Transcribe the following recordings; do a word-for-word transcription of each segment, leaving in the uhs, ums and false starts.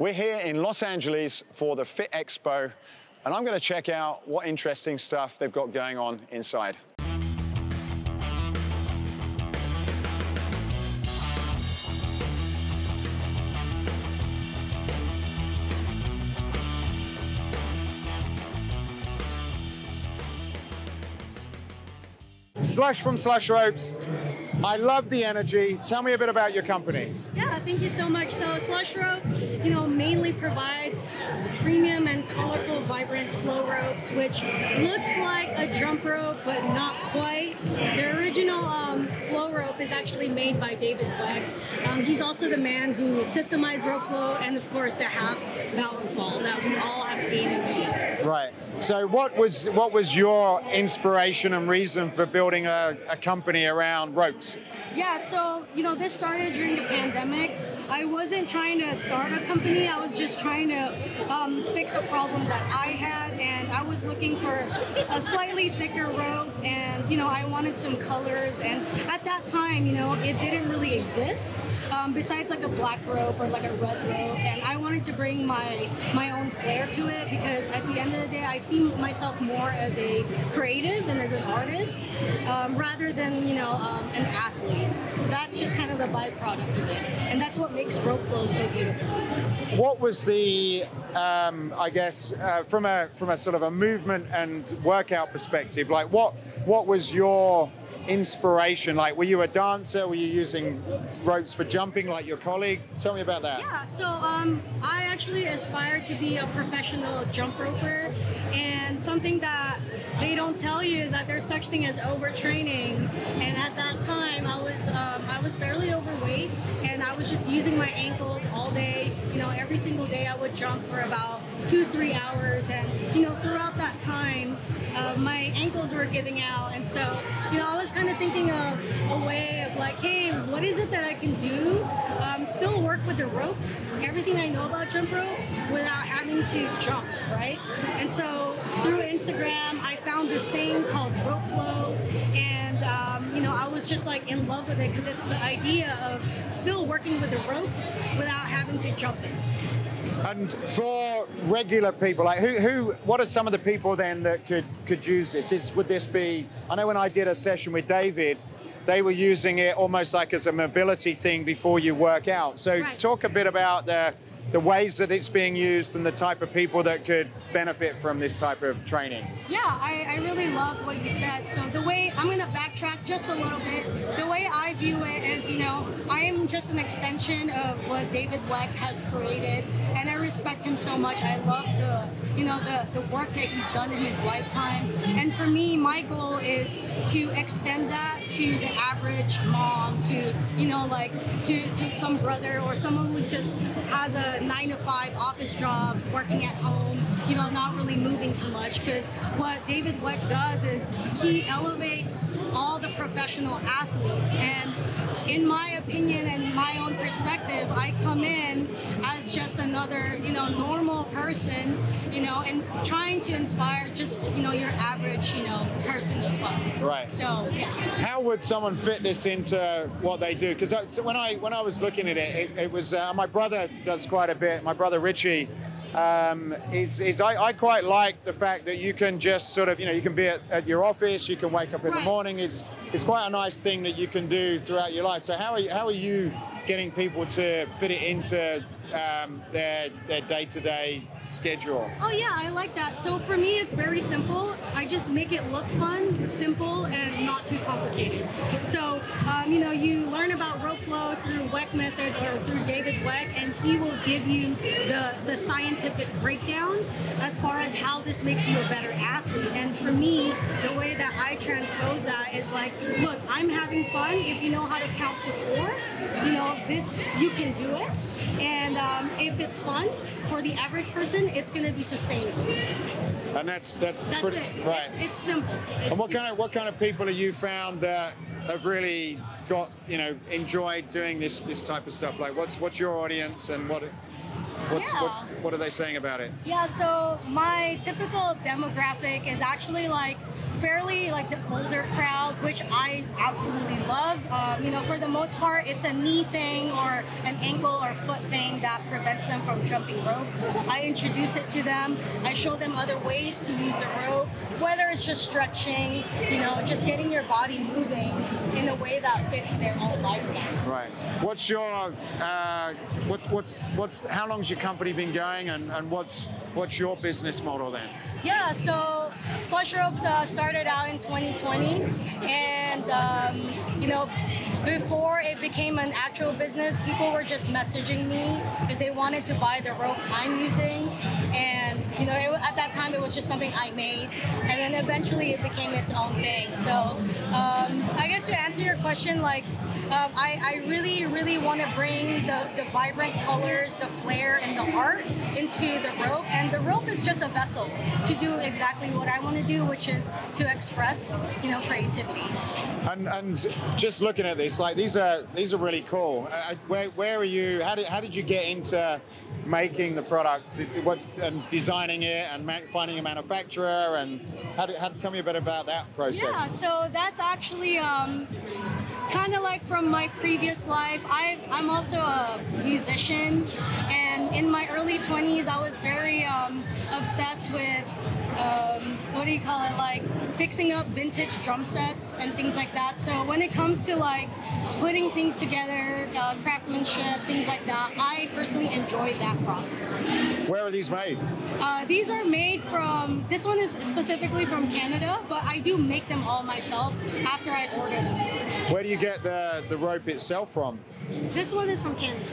We're here in Los Angeles for the Fit Expo, and I'm gonna check out what interesting stuff they've got going on inside. Slush from SlushRopes. I love the energy. Tell me a bit about your company. Yeah, thank you so much. So SlushRopes, you know, mainly provides premium and colorful, vibrant flow ropes, which looks like a jump rope, but not quite. The original um, flow rope is actually made by David Weck. Um, he's also the man who systemized rope flow and, of course, the half balance ball that we all have seen in these. Right. So what was, what was your inspiration and reason for building A, a company around ropes? Yeah, so, you know, this started during the pandemic. I wasn't trying to start a company. I was just trying to um, fix a problem that I had, and I was looking for a slightly thicker rope, and, you know, I wanted some colors, and at that time, you know, it didn't really exist, um, besides like a black rope or like a red rope, and I wanted to bring my, my own flair to it, because at the end of the day, I see myself more as a creative and as an artist, Um, rather than, you know, um, an athlete. That's just kind of the byproduct of it. And that's what makes rope flow so beautiful. What was the, um, I guess, uh, from a from a sort of a movement and workout perspective, like what what was your inspiration? Like, were you a dancer? Were you using ropes for jumping like your colleague? Tell me about that. Yeah, so um, I actually aspire to be a professional jump roper, and something that they don't tell you is that there's such thing as overtraining. And at that time, I was um, I was fairly overweight, and I was just using my ankles all day. You know, every single day I would jump for about two, three hours, and, you know, throughout that time, uh, my ankles were giving out, and so, you know, I was kind of thinking of a way of like, hey, what is it that I can do? Um, still work with the ropes, everything I know about jump rope, without having to jump, right? And so through Instagram, I found this thing called rope flow, and um, you know, I was just like in love with it, because it's the idea of still working with the ropes without having to jump it. And for regular people, like who, who, what are some of the people then that could could use this? Is would this be? I know when I did a session with David, they were using it almost like as a mobility thing before you work out. So right. Talk a bit about the the ways that it's being used and the type of people that could benefit from this type of training. Yeah, I, I really love what you said. So the way, I'm gonna backtrack just a little bit. The way I view it is, you know, I am just an extension of what David Weck has created, and I respect him so much. I love the, you know, the, the work that he's done in his lifetime. And for me, my goal is to extend that to the average mom, to, you know, like to, to some brother or someone who's just has a nine to five office job, working at home, you know, not really moving too much, because what David Weck does is he elevates all the professional athletes. And in my opinion and my own perspective, I come in as just another, you know, normal person, you know, and trying to inspire just, you know, your average, you know, person as well. Right. So, yeah. How would someone fit this into what they do? Because when I when I was looking at it, it, it was uh, my brother does quite a bit. My brother Richie. Um, is, is I, I quite like the fact that you can just sort of, you know, you can be at, at your office, you can wake up in right. the morning. It's it's quite a nice thing that you can do throughout your life. So how are you, how are you getting people to fit it into um, their their day-to-day schedule? Oh yeah, I like that. So for me, it's very simple. I just make it look fun, simple, and not too complicated. So um, you know, you learn about rope flow through Weck Method or through David Weck, and he will give you the the scientific breakdown as far as how this makes you a better athlete. And for me, the way that I transpose that is like, look, I'm having fun. If you know how to count to four, you know, this, you can do it. And um, if it's fun for the average person, it's going to be sustainable. And that's that's that's pretty, it. Right. It's, it's simple. It's and what simple. kind of what kind of people have you found that have really got, you know, enjoyed doing this this type of stuff? Like, what's what's your audience, and what? What's, yeah. what's, what are they saying about it? Yeah, so my typical demographic is actually like fairly like the older crowd, which I absolutely love. Um, you know, for the most part, it's a knee thing or an ankle or foot thing that prevents them from jumping rope. I introduce it to them. I show them other ways to use the rope, whether it's just stretching, you know, just getting your body moving in a way that fits their own lifestyle. Right. What's your, uh, what's, what's, what's, how long's your company been going, and, and what's, what's your business model then? Yeah, so SlushRopes uh, started out in twenty twenty, and um, you know, before it became an actual business, people were just messaging me because they wanted to buy the rope I'm using, and you know, it, at that time it was just something I made, and then eventually it became its own thing. So um, I guess to answer your question, like um, I, I really, really want to bring the, the vibrant colors, the flair, and the art into the rope, and the rope is just a vessel to do exactly what I want to do, which is to express, you know, creativity. And and just looking at this, like these are these are really cool. Uh, where where are you? How did how did you get into making the products? What and designing it and finding a manufacturer, and how did, how tell me a bit about that process? Yeah, so that's actually. Um, Kind of like from my previous life, I, I'm also a musician, and in my early twenties, I was very um, obsessed with, um, what do you call it, like fixing up vintage drum sets and things like that. So when it comes to like putting things together, uh, craftsmanship, things like that, I personally enjoy that process. Where are these made? Uh, these are made from, this one is specifically from Canada, but I do make them all myself after I order them. Where do you get the, the rope itself from? This one is from Canada.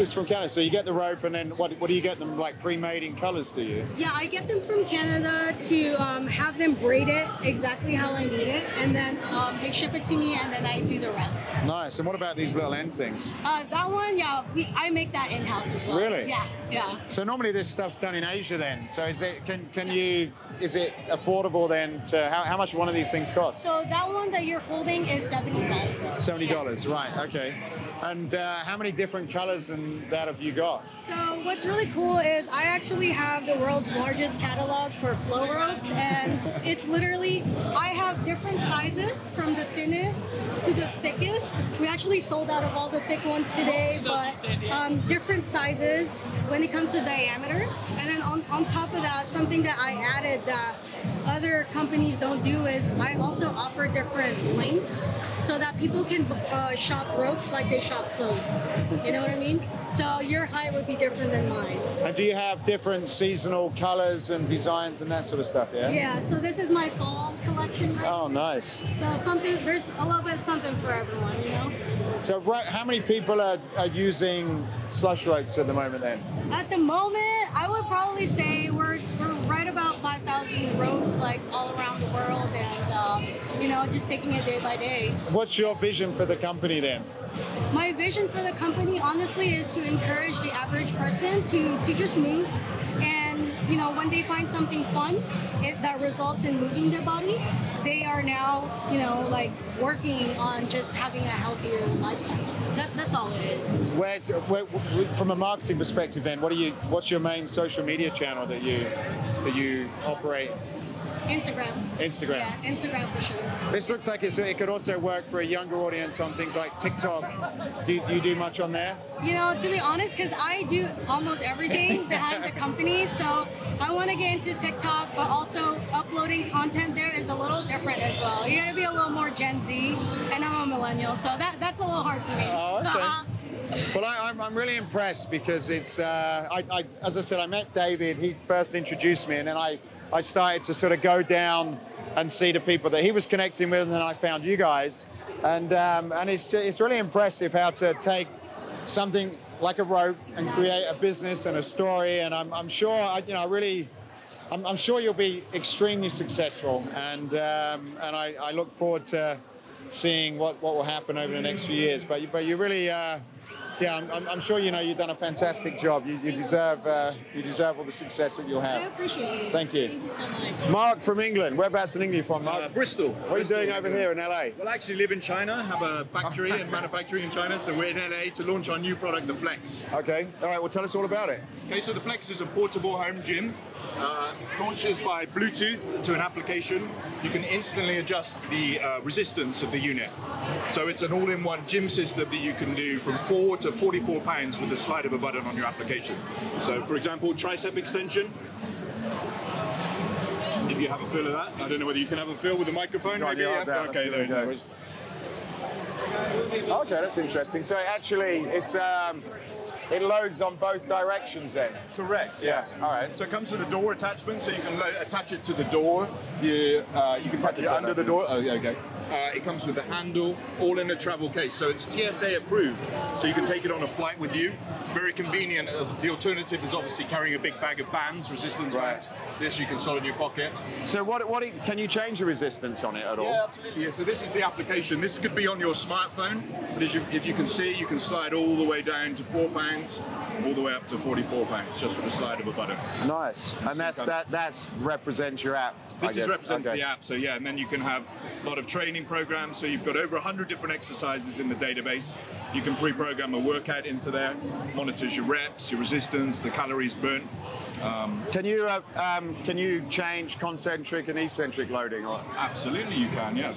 It's from Canada, so you get the rope, and then what, what do you get them, like pre-made in colors, do you? Yeah, I get them from Canada to um, have them braid it exactly how I need it, and then um, they ship it to me, and then I do the rest. Nice, and what about these little end things? Uh, that one, yeah, we, I make that in-house as well. Really? Yeah, yeah. So normally this stuff's done in Asia then, so is it, can, can yeah. you, is it affordable then, to, how, how much one of these things costs? So that one that you're holding is seventy dollars. seventy dollars, yeah. Right, okay. And uh, how many different colors and that have you got? So what's really cool is I actually have the world's largest catalog for flow ropes, and it's literally, I have different sizes from the thinnest to the thickest. We actually sold out of all the thick ones today, but um, different sizes when it comes to diameter. And then on, on top of that, something that I added that other companies don't do is I also offer different lengths so that people can uh, shop ropes like they shop clothes. You know what I mean? So your height would be different than mine. And do you have different seasonal colors and designs and that sort of stuff, yeah? Yeah, so this is my fall collection. Right? Oh, nice. So something, there's a little bit of something for everyone, you know? So right, how many people are, are using SlushRopes at the moment then? At the moment, I would probably say we're, we're right about five thousand ropes, like all around the world, and uh, you know, just taking it day by day. What's your vision for the company then? My vision for the company, honestly, is to encourage the average person to, to just move, and you know, when they find something fun it, that results in moving their body, they are now, you know, like working on just having a healthier lifestyle. That, that's all it is. Where's, where, from a marketing perspective, then, what are you? What's your main social media channel that you that you operate? Instagram. Instagram. Yeah, Instagram for sure. This looks like it's, it could also work for a younger audience on things like TikTok. Do, do you do much on there? You know, to be honest, because I do almost everything behind the company, so I want to get into TikTok, but also uploading content there is a little different as well. You got to be a little more Gen Z, and I'm a millennial, so that that's a little hard for me. Oh, okay. Well, I, I'm, I'm really impressed because it's, uh, I, I, as I said, I met David, he first introduced me, and then I, I started to sort of go down and see the people that he was connecting with, and then I found you guys. And, um, and it's, it's really impressive how to take something like a rope and create a business and a story. And I'm, I'm sure, I, you know, I really, I'm, I'm sure you'll be extremely successful. And, um, and I, I look forward to seeing what, what will happen over the next few years. But, but you really, uh, Yeah, I'm, I'm, I'm sure you know you've done a fantastic job. You, you deserve uh, you deserve all the success that you'll have. I appreciate it. Thank you. Thank you so much. Mark from England. Whereabouts in England are you from, Mark? Uh, Bristol. What are you Bristol, doing over here in L A? Well, I actually live in China, have a factory and manufacturing in China, so we're in L A to launch our new product, the Flex. Okay. All right, well, tell us all about it. Okay, so the Flex is a portable home gym. Uh, launches by Bluetooth to an application. You can instantly adjust the uh, resistance of the unit. So it's an all-in-one gym system that you can do from four to forty-four pounds with the slide of a button on your application. So for example, tricep extension. If you have a feel of that, I don't know whether you can have a feel with the microphone. Maybe you have? Okay, there no worries. Okay, that's interesting. So actually, it's um, it loads on both directions then? Correct, yes. Yeah. All right. So it comes with a door attachment, so you can load, attach it to the door. You, uh, you can attach it under the door. Oh, yeah, okay. Uh, it comes with the handle, all in a travel case. So it's T S A approved, so you can take it on a flight with you. Very convenient. The alternative is obviously carrying a big bag of bands, resistance right. bands. This you can solder in your pocket. So what, what can you change the resistance on it at all? Yeah, absolutely. Yeah, so this is the application. This could be on your smartphone, but as you, if you can see, you can slide all the way down to four pounds, all the way up to forty-four pounds, just with the slide of a button. Nice. And, and that's kind of, that that's represents your app. This is represents okay. the app. So yeah, and then you can have a lot of training programs. So you've got over one hundred different exercises in the database. You can pre-program a workout into there. Monitors your reps, your resistance, the calories burnt. Um, can you uh, um, can you change concentric and eccentric loading? Or? Absolutely, you can. Yeah,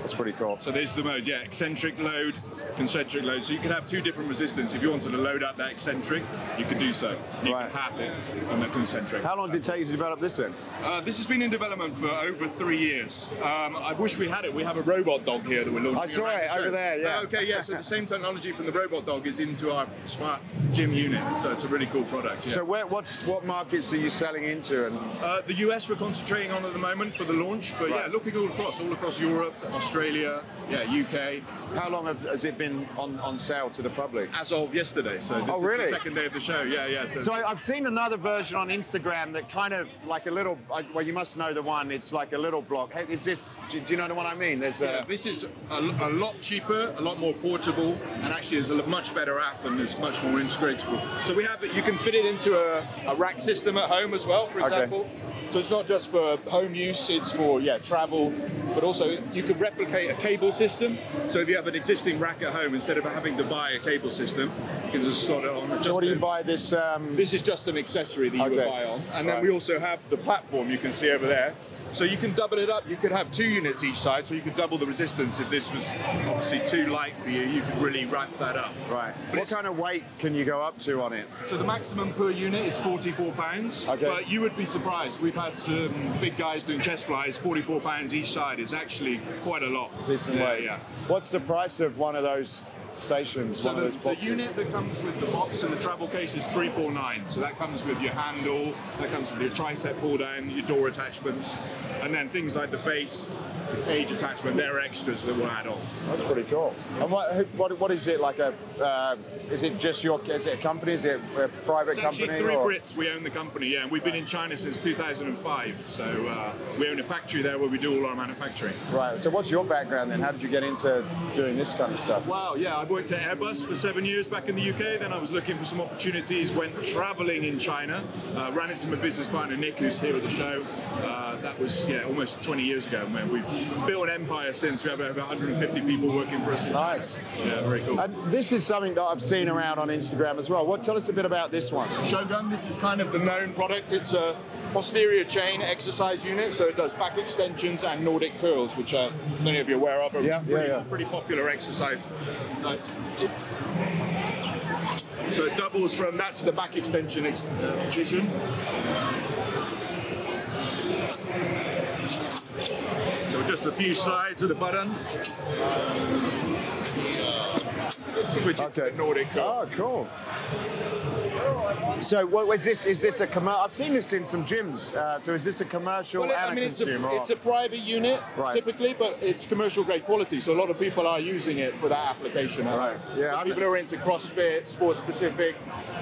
that's pretty cool. So there's the mode. Yeah, eccentric load, concentric load. So you can have two different resistance. If you wanted to load up that eccentric, you could do so. You right. can half it on the concentric. How long did it take you to develop this in? Uh, this has been in development for over three years. Um, I wish we had it. We have a robot dog here that we're launching. I saw it over there. Yeah. Uh, okay. Yeah. So the same technology from the robot dog is into our smart gym unit. So it's a really cool product. Yeah. So where, what's what markets are you selling into? And uh, the U S we're concentrating on at the moment for the launch. But right. yeah, looking all across, all across Europe, Australia, yeah, U K. How long have, has it been on, on sale to the public? As of yesterday, so this oh, really? is the second day of the show, yeah, yeah. So, so I've seen another version on Instagram that kind of like a little, well, you must know the one, it's like a little block. Hey, is this, do you know the one I mean? There's a... Yeah, this is a, a lot cheaper, a lot more portable, and actually is a much better app and it's much more integratable. So we have, you can fit it into a, a rack system at home as well, for example. Okay. So it's not just for home use, it's for, yeah, travel, but also you could replicate a cable system. So if you have an existing rack at home, instead of having to buy a cable system, you can just slot it on. So what do you buy this? Um... This is just an accessory that you okay. would buy on. And right. then we also have the platform you can see over there. So you can double it up. You could have two units each side, so you could double the resistance. If this was obviously too light for you, you could really ramp that up. Right. But what kind of weight can you go up to on it? So the maximum per unit is forty-four pounds, okay. but you would be surprised. We've had some big guys doing chest flies, forty-four pounds each side is actually quite a lot. Decent yeah, weight. Yeah. What's the price of one of those stations, so one the, of those boxes? The unit that comes with the box and the travel case is three forty-nine. So that comes with your handle, that comes with your tricep pull down, your door attachments, and then things like the base, the cage attachment, they're extras that we'll add on. That's pretty cool. And what what, what is it like a, uh, is it just your, is it a company, is it a private it's company? Actually three or? Brits, we own the company, yeah, and we've been in China since two thousand five, so uh, we own a factory there where we do all our manufacturing. Right, so what's your background then? How did you get into doing this kind of stuff? Wow, yeah, I worked at Airbus for seven years back in the U K, then I was looking for some opportunities, went traveling in China, uh, ran into my business partner Nick, who's here at the show. Uh, that was, yeah, almost twenty years ago, man. We've built an empire since. We have over one hundred fifty people working for us. Nice. Yeah, very cool. And this is something that I've seen around on Instagram as well. What? Tell us a bit about this one. Shogun, this is kind of the known product. It's a posterior chain exercise unit, so it does back extensions and Nordic curls, which uh, many of you are aware of, are yeah, pretty, yeah, yeah. pretty popular exercise. So, it, so it doubles from, that's the back extension ex uh, position. So just a few slides of the button. Switch okay. to the Nordic curl. Oh, cool. So what is this? Is this a commercial? I've seen this in some gyms. Uh, so is this a commercial well, and I mean, a consumer? It's a, it's a private unit, right. typically, but it's commercial grade quality. So a lot of people are using it for that application. Right? Right. Yeah. People who are into CrossFit, sports specific,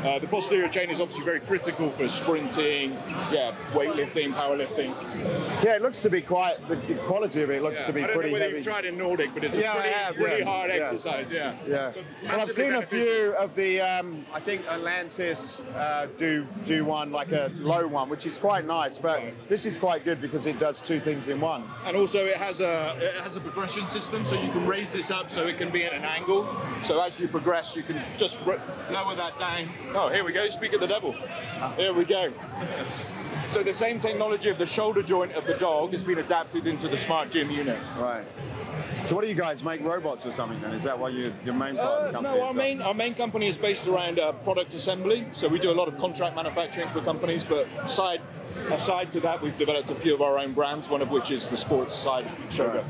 Uh, the posterior chain is obviously very critical for sprinting, yeah, weightlifting, powerlifting. Yeah, it looks to be quite, the quality of it looks yeah. to be pretty heavy. I don't know whether heavy. You've tried in Nordic, but it's yeah, a pretty, have, pretty yeah. hard yeah. exercise, yeah. yeah. Well, I've seen a few of the, um, I think Atlantis uh, do, do one, like a low one, which is quite nice, but yeah. this is quite good because it does two things in one. And also it has a, it has a progression system, so you can raise this up so it can be at an angle. So as you progress, you can just lower that down. Oh, here we go, speak of the devil. Here we go. So the same technology of the shoulder joint of the dog has been adapted into the smart gym unit. Right. So what do you guys make, robots or something then? Is that what you, your main part uh, of the company? No, our main, our main company is based around uh, product assembly. So we do a lot of contract manufacturing for companies, but side aside to that, we've developed a few of our own brands, one of which is the sports side, Shogun.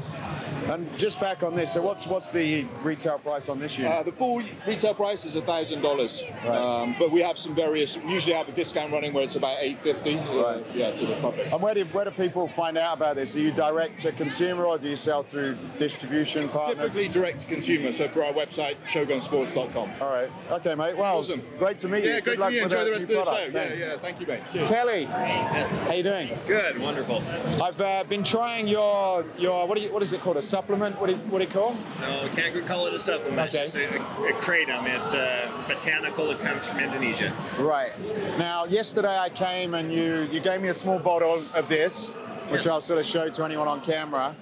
And just back on this, so what's what's the retail price on this unit? Uh, the full retail price is a thousand dollars, right. um, but we have some various, we usually have a discount running where it's about eight fifty right. yeah, to the public. And where do, where do people find out about this? Are you direct to consumer or do you sell through distribution partners? Typically direct to consumer, so for our website, Shogun Sports dot com. All right, okay mate, well, awesome. Great to meet you. Yeah, great to meet you, enjoy the rest of the show. Yeah, yeah, thank you mate. Cheers. Kelly, how you doing? Good, wonderful. I've uh, been trying your, your what, do you, what is it called, a supplement? What do you, what do you call? No, we can't call it a supplement. Okay. It's just a, a kratom. It's uh, botanical. It comes from Indonesia. Right. Now, yesterday I came and you you gave me a small bottle of this, which yes. I'll sort of show to anyone on camera.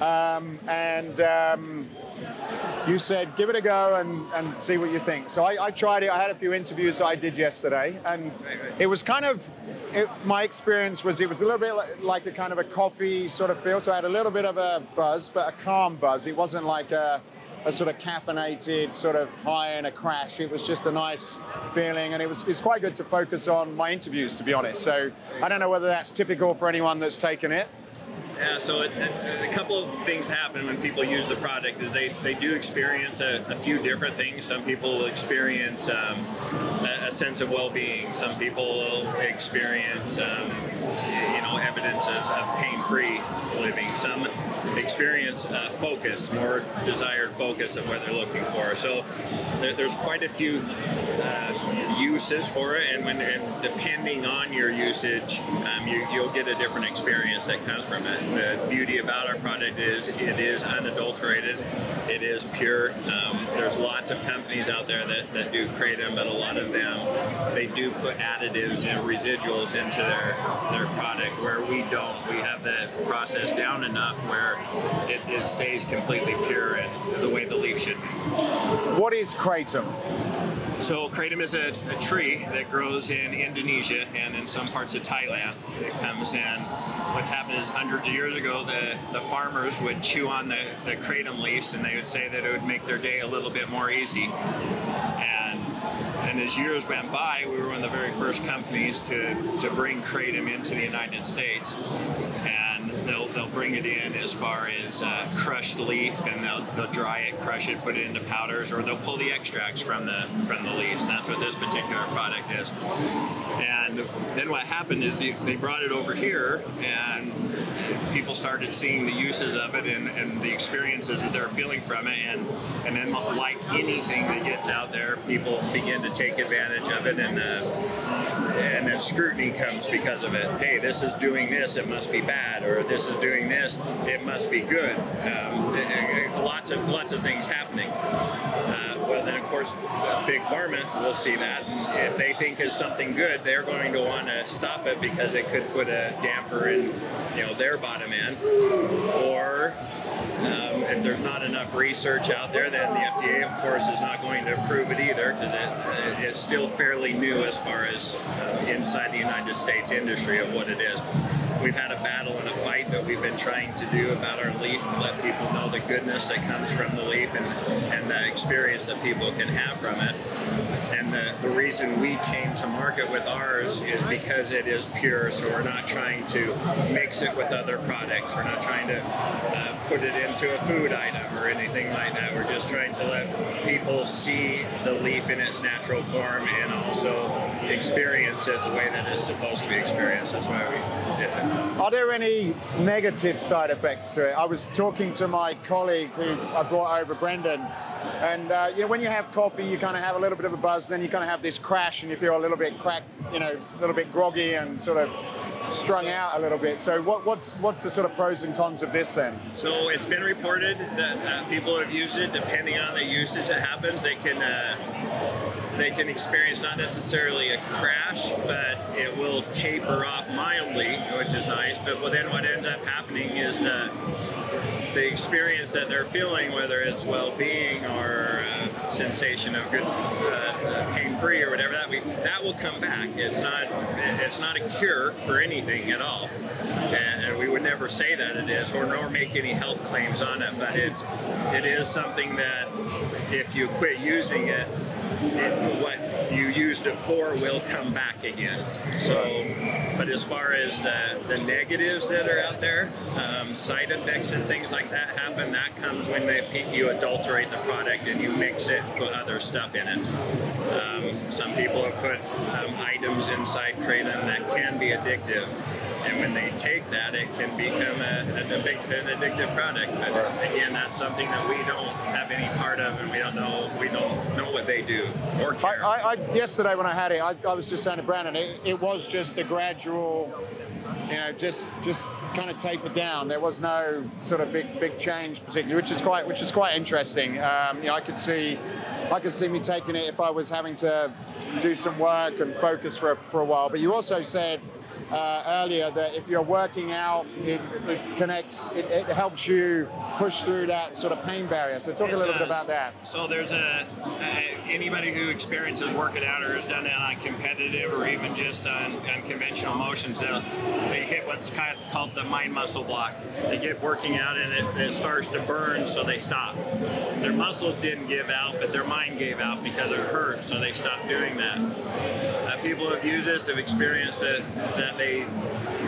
Um, and um, you said give it a go and and see what you think. So I, I tried it. I had a few interviews I did yesterday, and right, right. it was kind of. It, my experience was it was a little bit like, like a kind of a coffee sort of feel, so I had a little bit of a buzz, but a calm buzz. It wasn't like a, a sort of caffeinated sort of high and a crash. It was just a nice feeling, and it was it's quite good to focus on my interviews, to be honest. So I don't know whether that's typical for anyone that's taken it. Yeah, so it, it, a couple of things happen when people use the product is they, they do experience a, a few different things. Some people will experience um, a, a sense of well-being. Some people will experience, um, you know, evidence of, of pain-free living. Some experience uh, focus, more desired focus of what they're looking for. So there, there's quite a few uh, uses for it, and when and depending on your usage, um, you, you'll get a different experience that comes from it. The beauty about our product is it is unadulterated, it is pure. Um, there's lots of companies out there that, that do kratom, but a lot of them, they do put additives and residuals into their, their product, where we don't. We have that process down enough where it, it stays completely pure and the way the leaf should be. What is kratom? So kratom is a, a tree that grows in Indonesia and in some parts of Thailand. It comes in, what's happened is hundreds of years ago, the, the farmers would chew on the, the kratom leaves and they would say that it would make their day a little bit more easy. And, and as years went by, we were one of the very first companies to, to bring kratom into the United States. And They'll, they'll bring it in as far as uh, crushed leaf, and they'll, they'll dry it, crush it, put it into powders, or they'll pull the extracts from the from the leaves. That's what this particular product is. And then what happened is they, they brought it over here, and people started seeing the uses of it and, and the experiences that they're feeling from it. And, and then like anything that gets out there, people begin to take advantage of it, and, uh, and then scrutiny comes because of it. Hey, this is doing this, it must be bad, or this is doing this, it must be good. Um, lots of lots of things happening. Uh, well, then of course, big pharma will see that, and if they think it's something good, they're going to want to stop it because it could put a damper in, you know, their bottom end. Or um, if there's not enough research out there, then the F D A, of course, is not going to approve it either, because it, it's still fairly new as far as uh, inside the United States industry of what it is. We've had a battle and a fight that we've been trying to do about our leaf to let people know the goodness that comes from the leaf and, and the experience that people can have from it. And the, the reason we came to market with ours is because it is pure, so we're not trying to mix it with other products. We're not trying to uh, put it into a food item or anything like that. We're just trying to let people see the leaf in its natural form and also experience it the way that it's supposed to be experienced. That's why we did it. Are there any negative side effects to it? I was talking to my colleague who I brought over, Brendan, and uh, you know, when you have coffee, you kind of have a little bit of a buzz, then you kind of have this crash and you feel a little bit cracked, you know, a little bit groggy and sort of strung out a little bit. So what, what's what's the sort of pros and cons of this then? So it's been reported that uh, people have used it. Depending on the usage that happens, they can uh, they can experience not necessarily a crash, but it will taper off mildly, which is nice. But well, then what ends up happening is that the experience that they're feeling, whether it's well-being or uh, sensation of good, uh, pain-free or whatever, that we, that will come back. It's not it's not a cure for anything at all, and, and we would never say that it is, or nor make any health claims on it. But it's it is something that if you quit using it, it what you used it for will come back again. So, but as far as the the negatives that are out there, um, side effects and things like. That happen. That comes when they you adulterate the product and you mix it, put other stuff in it. Um, some people have put um, items inside Kratom that can be addictive, and when they take that, it can become a, a big, an addictive product. But again, that's something that we don't have any part of, and we don't know. We don't know what they do or care. I, I, I, yesterday when I had it, I, I was just saying to Brandon, it, it was just a gradual. You know, just just kind of taper down. There was no sort of big big change particularly, which is quite which is quite interesting. Um, you know, I could see I could see me taking it if I was having to do some work and focus for a, for a while. But you also said uh, earlier that if you're working out, it, it connects, it, it helps you push through that sort of pain barrier. So talk it a little does. bit about that. So there's a, a anybody who experiences working out or has done it on competitive or even just on, on conventional motions, they hit what's kind of called the mind muscle block. They get working out and it, it starts to burn, so they stop. Their muscles didn't give out, but their mind gave out because it hurt, so they stopped doing that. Uh, people who have used this have experienced that that they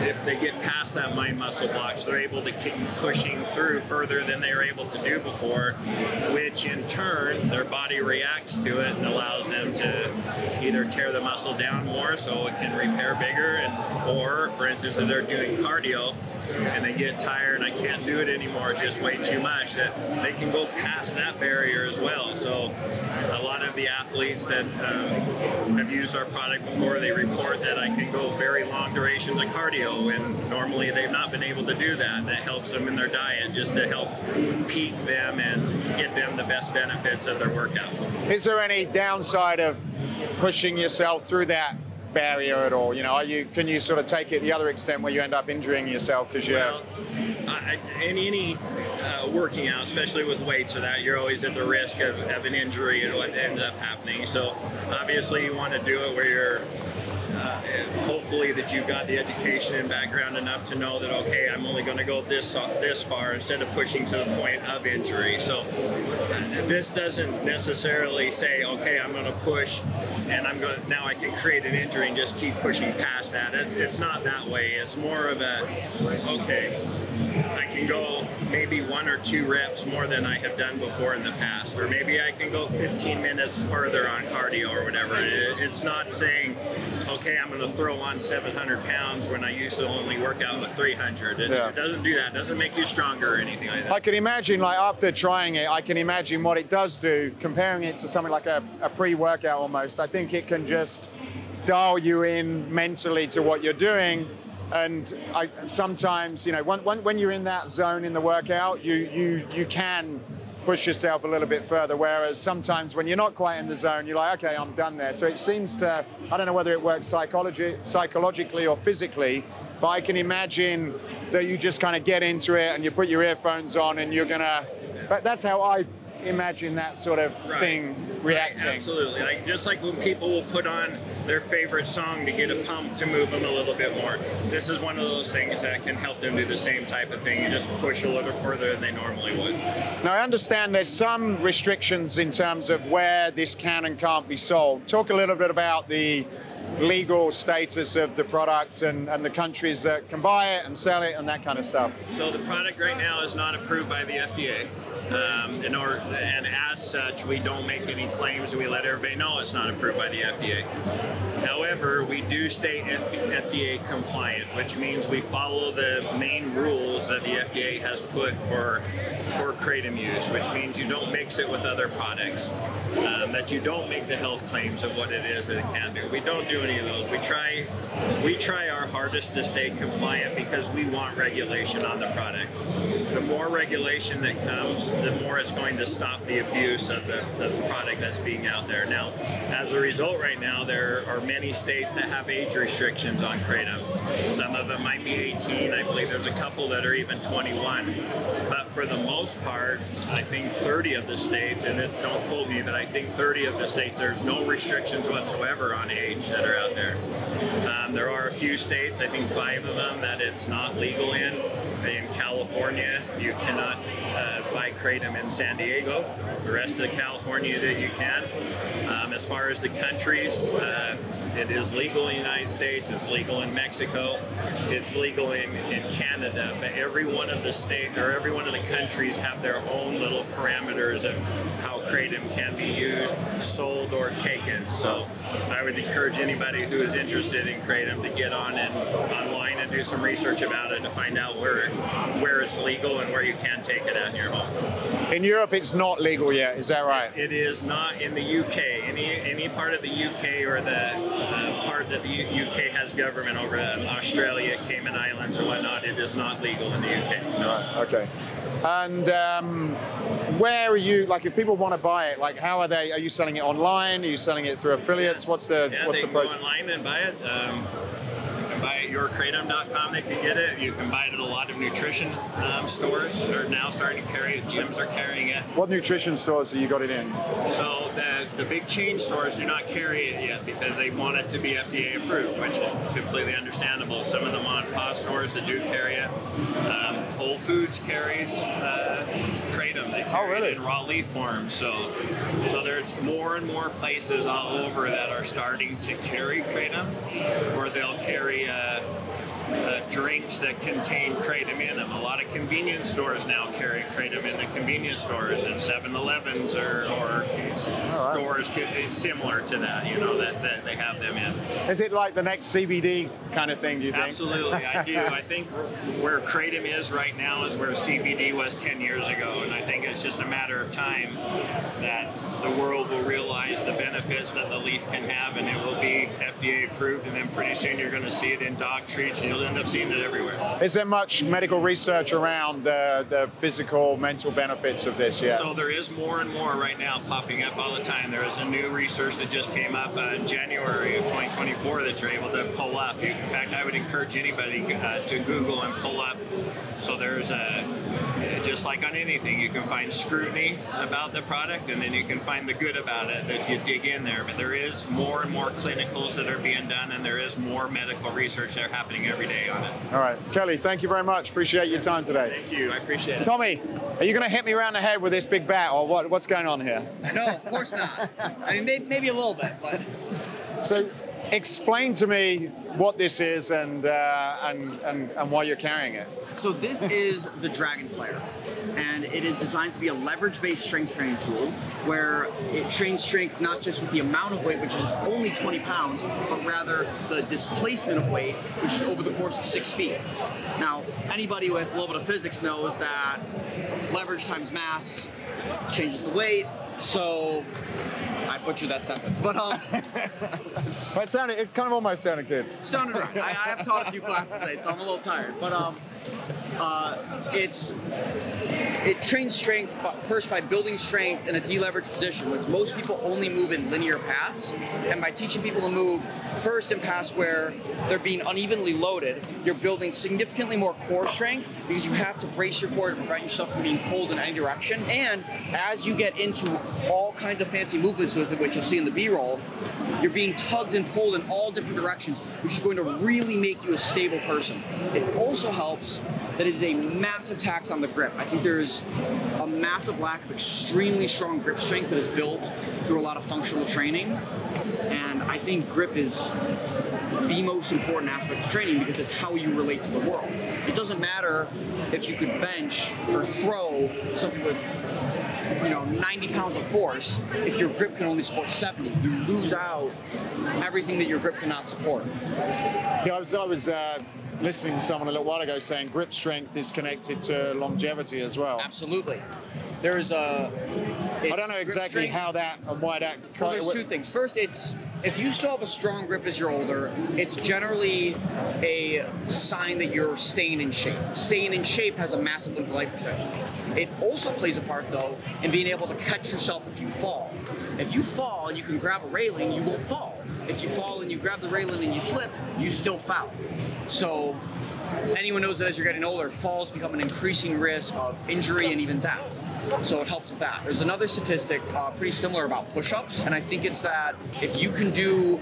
if they get past that mind muscle block, so they're able to keep pushing through further than they were able to do before, which in turn their body reacts to it and allows them to either tear the muscle down more so it can repair bigger, and or for instance if they're doing cardio and they get tired and I can't do it anymore, it's just way too much, that they can go past that barrier as well. So a lot of the athletes that um, have used our product before, they report that I can go very long durations of cardio, and normally they've not been able to do that, and that helps them in their diet just to help peak them and get them the best benefits of their workout. Is there any downside of pushing yourself through that barrier at all? You know, are you can you sort of take it the other extent where you end up injuring yourself because you're... Well, I, in any uh, working out, especially with weights or that, you're always at the risk of, of an injury and what ends up happening. So obviously you want to do it where you're Uh, hopefully that you've got the education and background enough to know that, okay, I'm only going to go this this far instead of pushing to the point of injury. So this doesn't necessarily say, okay, I'm going to push and I'm going now I can create an injury and just keep pushing past that. It's, it's not that way. It's more of a, okay, I can go maybe one or two reps more than I have done before in the past, or maybe I can go fifteen minutes further on cardio or whatever. It, it's not saying, okay, I'm going to throw on seven hundred pounds when I used to only work out with three hundred. It, yeah. it doesn't do that. It doesn't make you stronger or anything like that. I can imagine, like after trying it, I can imagine what it does do, comparing it to something like a, a pre-workout almost. I think it can just dial you in mentally to what you're doing. And I, sometimes, you know, when, when, when you're in that zone in the workout, you, you, you can push yourself a little bit further, whereas sometimes when you're not quite in the zone, you're like, okay, I'm done there. So it seems to, I don't know whether it works psychology, psychologically or physically, but I can imagine that you just kind of get into it and you put your earphones on and you're gonna, but that's how I imagine that sort of right. thing reacting. Right, absolutely, like just like when people will put on their favorite song to get a pump to move them a little bit more. This is one of those things that can help them do the same type of thing and just push a little further than they normally would. Now I understand there's some restrictions in terms of where this can and can't be sold. Talk a little bit about the legal status of the product and, and the countries that can buy it and sell it and that kind of stuff. So the product right now is not approved by the F D A, um, in order, and as such, we don't make any claims. We let everybody know it's not approved by the F D A. However, we do stay F D A compliant, which means we follow the main rules that the F D A has put for, for Kratom use, which means you don't mix it with other products, um, that you don't make the health claims of what it is that it can do. We don't do any of those. We try, we try our hardest to stay compliant because we want regulation on the product. The more regulation that comes, the more it's going to stop the abuse of the, the product that's being out there. Now, as a result right now, there are many states that have age restrictions on Kratom. Some of them might be eighteen. I believe there's a couple that are even twenty-one. But for the most part, I think thirty of the states, and this don't quote me, but I think thirty of the states, there's no restrictions whatsoever on age that are out there. Um, there are a few states, I think five of them, that it's not legal in. In California, you cannot uh, buy Kratom in San Diego. The rest of California that you can. Um, as far as the countries, uh, it is legal in the United States, it's legal in Mexico, it's legal in, in Canada, but every one of the state or every one of the countries have their own little parameters of how Kratom can be used, sold, or taken. So I would encourage anybody who is interested in Kratom to get on and online and do some research about it to find out where, where it's legal and where you can take it out in your home. In Europe, it's not legal yet, is that right? It is not in the U K. Any, any part of the U K or the Uh, part that the U K has government over, um, Australia, Cayman Islands and whatnot, it is not legal in the U K. No. Right, okay. And um, where are you, like if people want to buy it, like how are they, are you selling it online? Are you selling it through affiliates? Yes. What's the, yeah, what's the process? They can go online and buy it. Um, buy it at Your Kratom dot com, they can get it. You can buy it at a lot of nutrition um, stores that are now starting to carry it. Gyms are carrying it. What nutrition stores have you got it in? So the, the big chain stores do not carry it yet because they want it to be F D A approved, which is completely understandable. Some of the mom and pop stores that do carry it. Um, Whole Foods carries uh, Kratom. They carry oh, really? it in raw leaf form. So, so there's more and more places all over that are starting to carry Kratom, or they'll carry Uh, uh, drinks that contain Kratom in them. A lot of convenience stores now carry Kratom in the convenience stores, and seven elevens or, or oh, stores right. could, similar to that, you know, that, that they have them in. Is it like the next C B D kind of thing, do you think? Absolutely, I do. I think where Kratom is right now is where C B D was ten years ago, and I think it's just a matter of time that the world will realize the benefits that the leaf can have, and it will be F D A approved, and then pretty soon you're going to see it in dog treats, and you'll end up seeing it everywhere. Is there much medical research around the, the physical, mental benefits of this yet? So there is more and more right now popping up all the time. There is a new research that just came up uh, in January of twenty twenty-four that you're able to pull up. In fact, I would encourage anybody uh, to Google and pull up. So there's a, just like on anything, you can find scrutiny about the product, and then you can find the good about it if you dig in there. But there is more and more clinicals that are being done, and there is more medical research that are happening every day on it. All right, Kelly, thank you very much. Appreciate your time today. Thank you, I appreciate it. Tommy, are you gonna hit me around the head with this big bat, or what, what's going on here? No, of course not. I mean, maybe, maybe a little bit, but. So, explain to me what this is and, uh, and, and, and why you're carrying it. So this is the Dragon Slayer, and it is designed to be a leverage-based strength training tool where it trains strength not just with the amount of weight, which is only twenty pounds, but rather the displacement of weight, which is over the course of six feet. Now, anybody with a little bit of physics knows that leverage times mass changes the weight, so I butchered that sentence, but um, it sounded, it kind of almost sounded good. Sounded right. I, I have taught a few classes today, so I'm a little tired. But um, uh, it's it trains strength first by building strength in a deleveraged position, which most people only move in linear paths, and by teaching people to move first in paths where they're being unevenly loaded, you're building significantly more core strength because you have to brace your core to prevent yourself from being pulled in any direction. And as you get into all kinds of fancy movements with it, which you'll see in the B-roll, you're being tugged and pulled in all different directions, which is going to really make you a stable person. It also helps that it is a massive tax on the grip. I think there's a massive lack of extremely strong grip strength that is built through a lot of functional training. And I think grip is the most important aspect of training because it's how you relate to the world. It doesn't matter if you could bench or throw something with, you know, ninety pounds of force, if your grip can only support seventy, you lose out everything that your grip cannot support. Yeah, I was, I was uh, listening to someone a little while ago saying grip strength is connected to longevity as well. Absolutely. There is a... I don't know exactly how that and why that... Well, there's two things. First, it's if you still have a strong grip as you're older, it's generally a sign that you're staying in shape. Staying in shape has a massive link to life extension. It also plays a part, though, in being able to catch yourself if you fall. If you fall and you can grab a railing, you won't fall. If you fall and you grab the railing and you slip, you still foul. So anyone knows that as you're getting older, falls become an increasing risk of injury and even death. So it helps with that. There's another statistic uh, pretty similar about push-ups, and I think it's that if you can do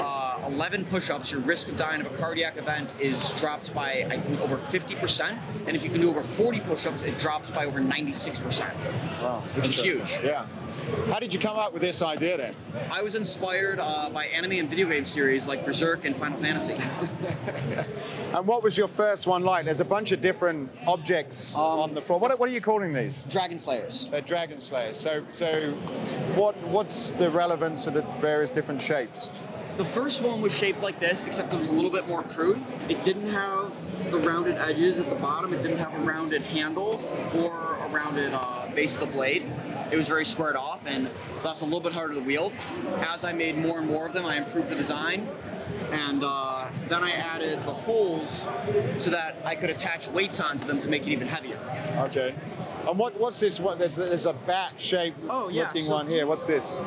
uh, eleven push-ups, your risk of dying of a cardiac event is dropped by, I think, over fifty percent, and if you can do over forty push-ups, it drops by over ninety-six percent. Wow, which is huge. Yeah. How did you come up with this idea then? I was inspired uh, by anime and video game series like Berserk and Final Fantasy. And what was your first one like? There's a bunch of different objects um, on the floor. What, what are you calling these? Dragon Slayers. They're Dragon Slayers. So, so what, what's the relevance of the various different shapes? The first one was shaped like this, except it was a little bit more crude. It didn't have the rounded edges at the bottom. It didn't have a rounded handle or a rounded uh, base of the blade. It was very squared off, and that's a little bit harder to wield. As I made more and more of them, I improved the design, and uh, then I added the holes so that I could attach weights onto them to make it even heavier. Okay. And what, what's this? What, there's, there's a bat-shaped oh, yeah, looking so, one here. What's this?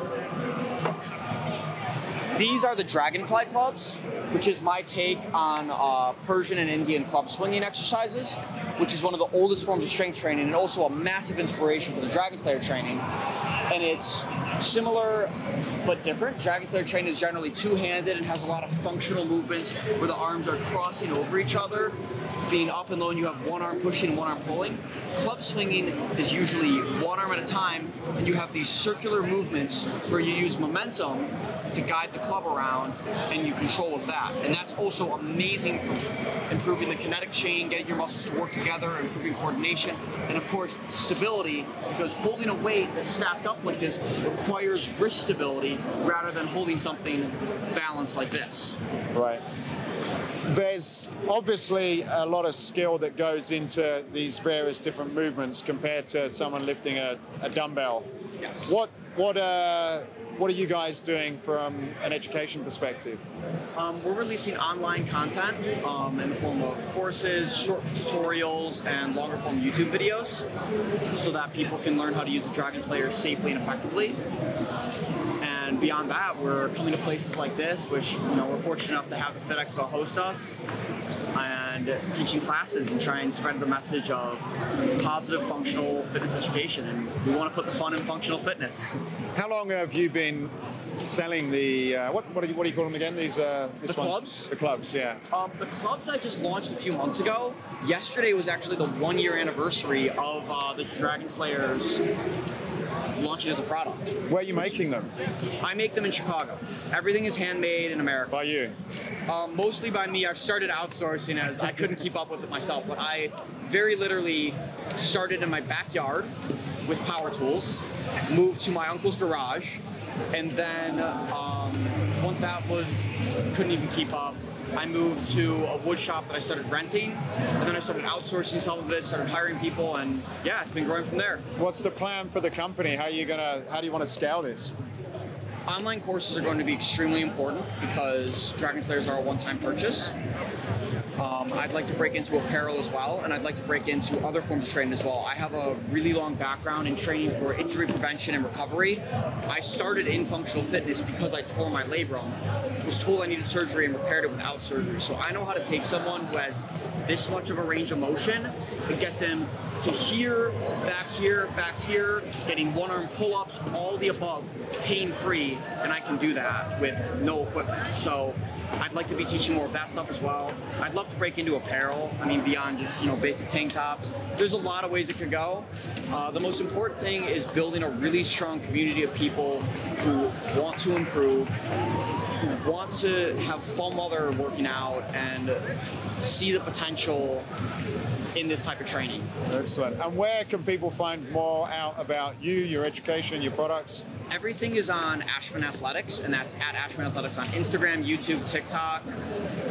These are the Dragonfly Clubs, which is my take on uh, Persian and Indian club swinging exercises, which is one of the oldest forms of strength training and also a massive inspiration for the Dragon Slayer training. And it's similar but different. Dragon Slayer training is generally two-handed and has a lot of functional movements where the arms are crossing over each other, being up and low, and you have one arm pushing and one arm pulling. Club swinging is usually one arm at a time, and you have these circular movements where you use momentum to guide the club around, and you control with that. And that's also amazing for improving the kinetic chain, getting your muscles to work together, improving coordination, and of course, stability, because holding a weight that's stacked up like this requires wrist stability rather than holding something balanced like this. Right. There's obviously a lot of skill that goes into these various different movements compared to someone lifting a, a dumbbell. Yes. What, what, uh, what are you guys doing from an education perspective? Um, we're releasing online content um, in the form of courses, short tutorials, and longer form YouTube videos so that people can learn how to use the Dragon Slayer safely and effectively. And beyond that, we're coming to places like this, which, you know, we're fortunate enough to have the FitExpo host us, and teaching classes and try and spread the message of positive functional fitness education. And we want to put the fun in functional fitness. How long have you been selling the, uh, what, what, do you, what do you call them again? These uh, this The ones? Clubs? The clubs, yeah. Um, the clubs I just launched a few months ago. Yesterday was actually the one year anniversary of uh, the Dragon Slayers launch it as a product. Where are you making them? I make them in Chicago. Everything is handmade in America. By you? Um, mostly by me. I've started outsourcing as I couldn't keep up with it myself, but I very literally started in my backyard with power tools, moved to my uncle's garage, and then um, once that was, couldn't even keep up, I moved to a wood shop that I started renting, and then I started outsourcing some of it, started hiring people, and yeah, it's been growing from there. What's the plan for the company? How are you gonna, how do you want to scale this? Online courses are going to be extremely important because Dragon Slayers are a one-time purchase. Um, I'd like to break into apparel as well, and I'd like to break into other forms of training as well. I have a really long background in training for injury prevention and recovery. I started in functional fitness because I tore my labrum, was told I needed surgery and repaired it without surgery. So I know how to take someone who has this much of a range of motion and get them to here, back here, back here, getting one-arm pull-ups, all the above, pain-free, and I can do that with no equipment. So I'd like to be teaching more of that stuff as well. I'd love to break into apparel. I mean, beyond just, you know, basic tank tops. There's a lot of ways it could go. Uh, the most important thing is building a really strong community of people who want to improve, you want to have fun while they're working out and see the potential in this type of training. Excellent. And where can people find more out about you, your education, your products? Everything is on Ashman Athletics, and that's at Ashman Athletics on Instagram, YouTube, TikTok.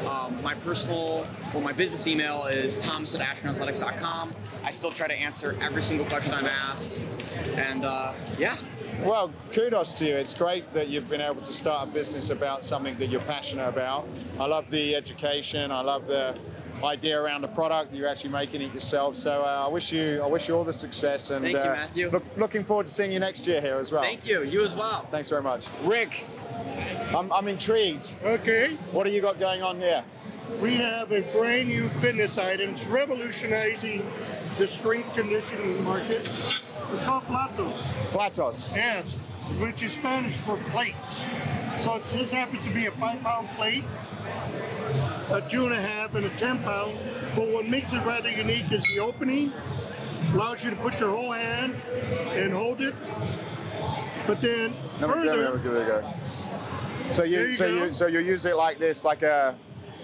Um, my personal, well, my business email is thomas at ashman athletics dot com. I still try to answer every single question I've asked, and uh, yeah. Well, kudos to you. It's great that you've been able to start a business about something that you're passionate about. I love the education. I love the idea around the product. You're actually making it yourself. So uh, I wish you, I wish you all the success. And thank you, uh, Matthew. Look, looking forward to seeing you next year here as well. Thank you. You as well. Thanks very much, Rick. I'm, I'm intrigued. Okay. What do you got going on here? We have a brand new fitness item. It's revolutionizing the strength conditioning market. It's called Platos. Platos. Yes, which is Spanish for plates. So this happens to be a five-pound plate, a two and a half, and a ten-pound. But what makes it rather unique is the opening. Allows you to put your whole hand and hold it. But then let me, further, let me, let me go. So you, you so go. you, so you use it like this, like a.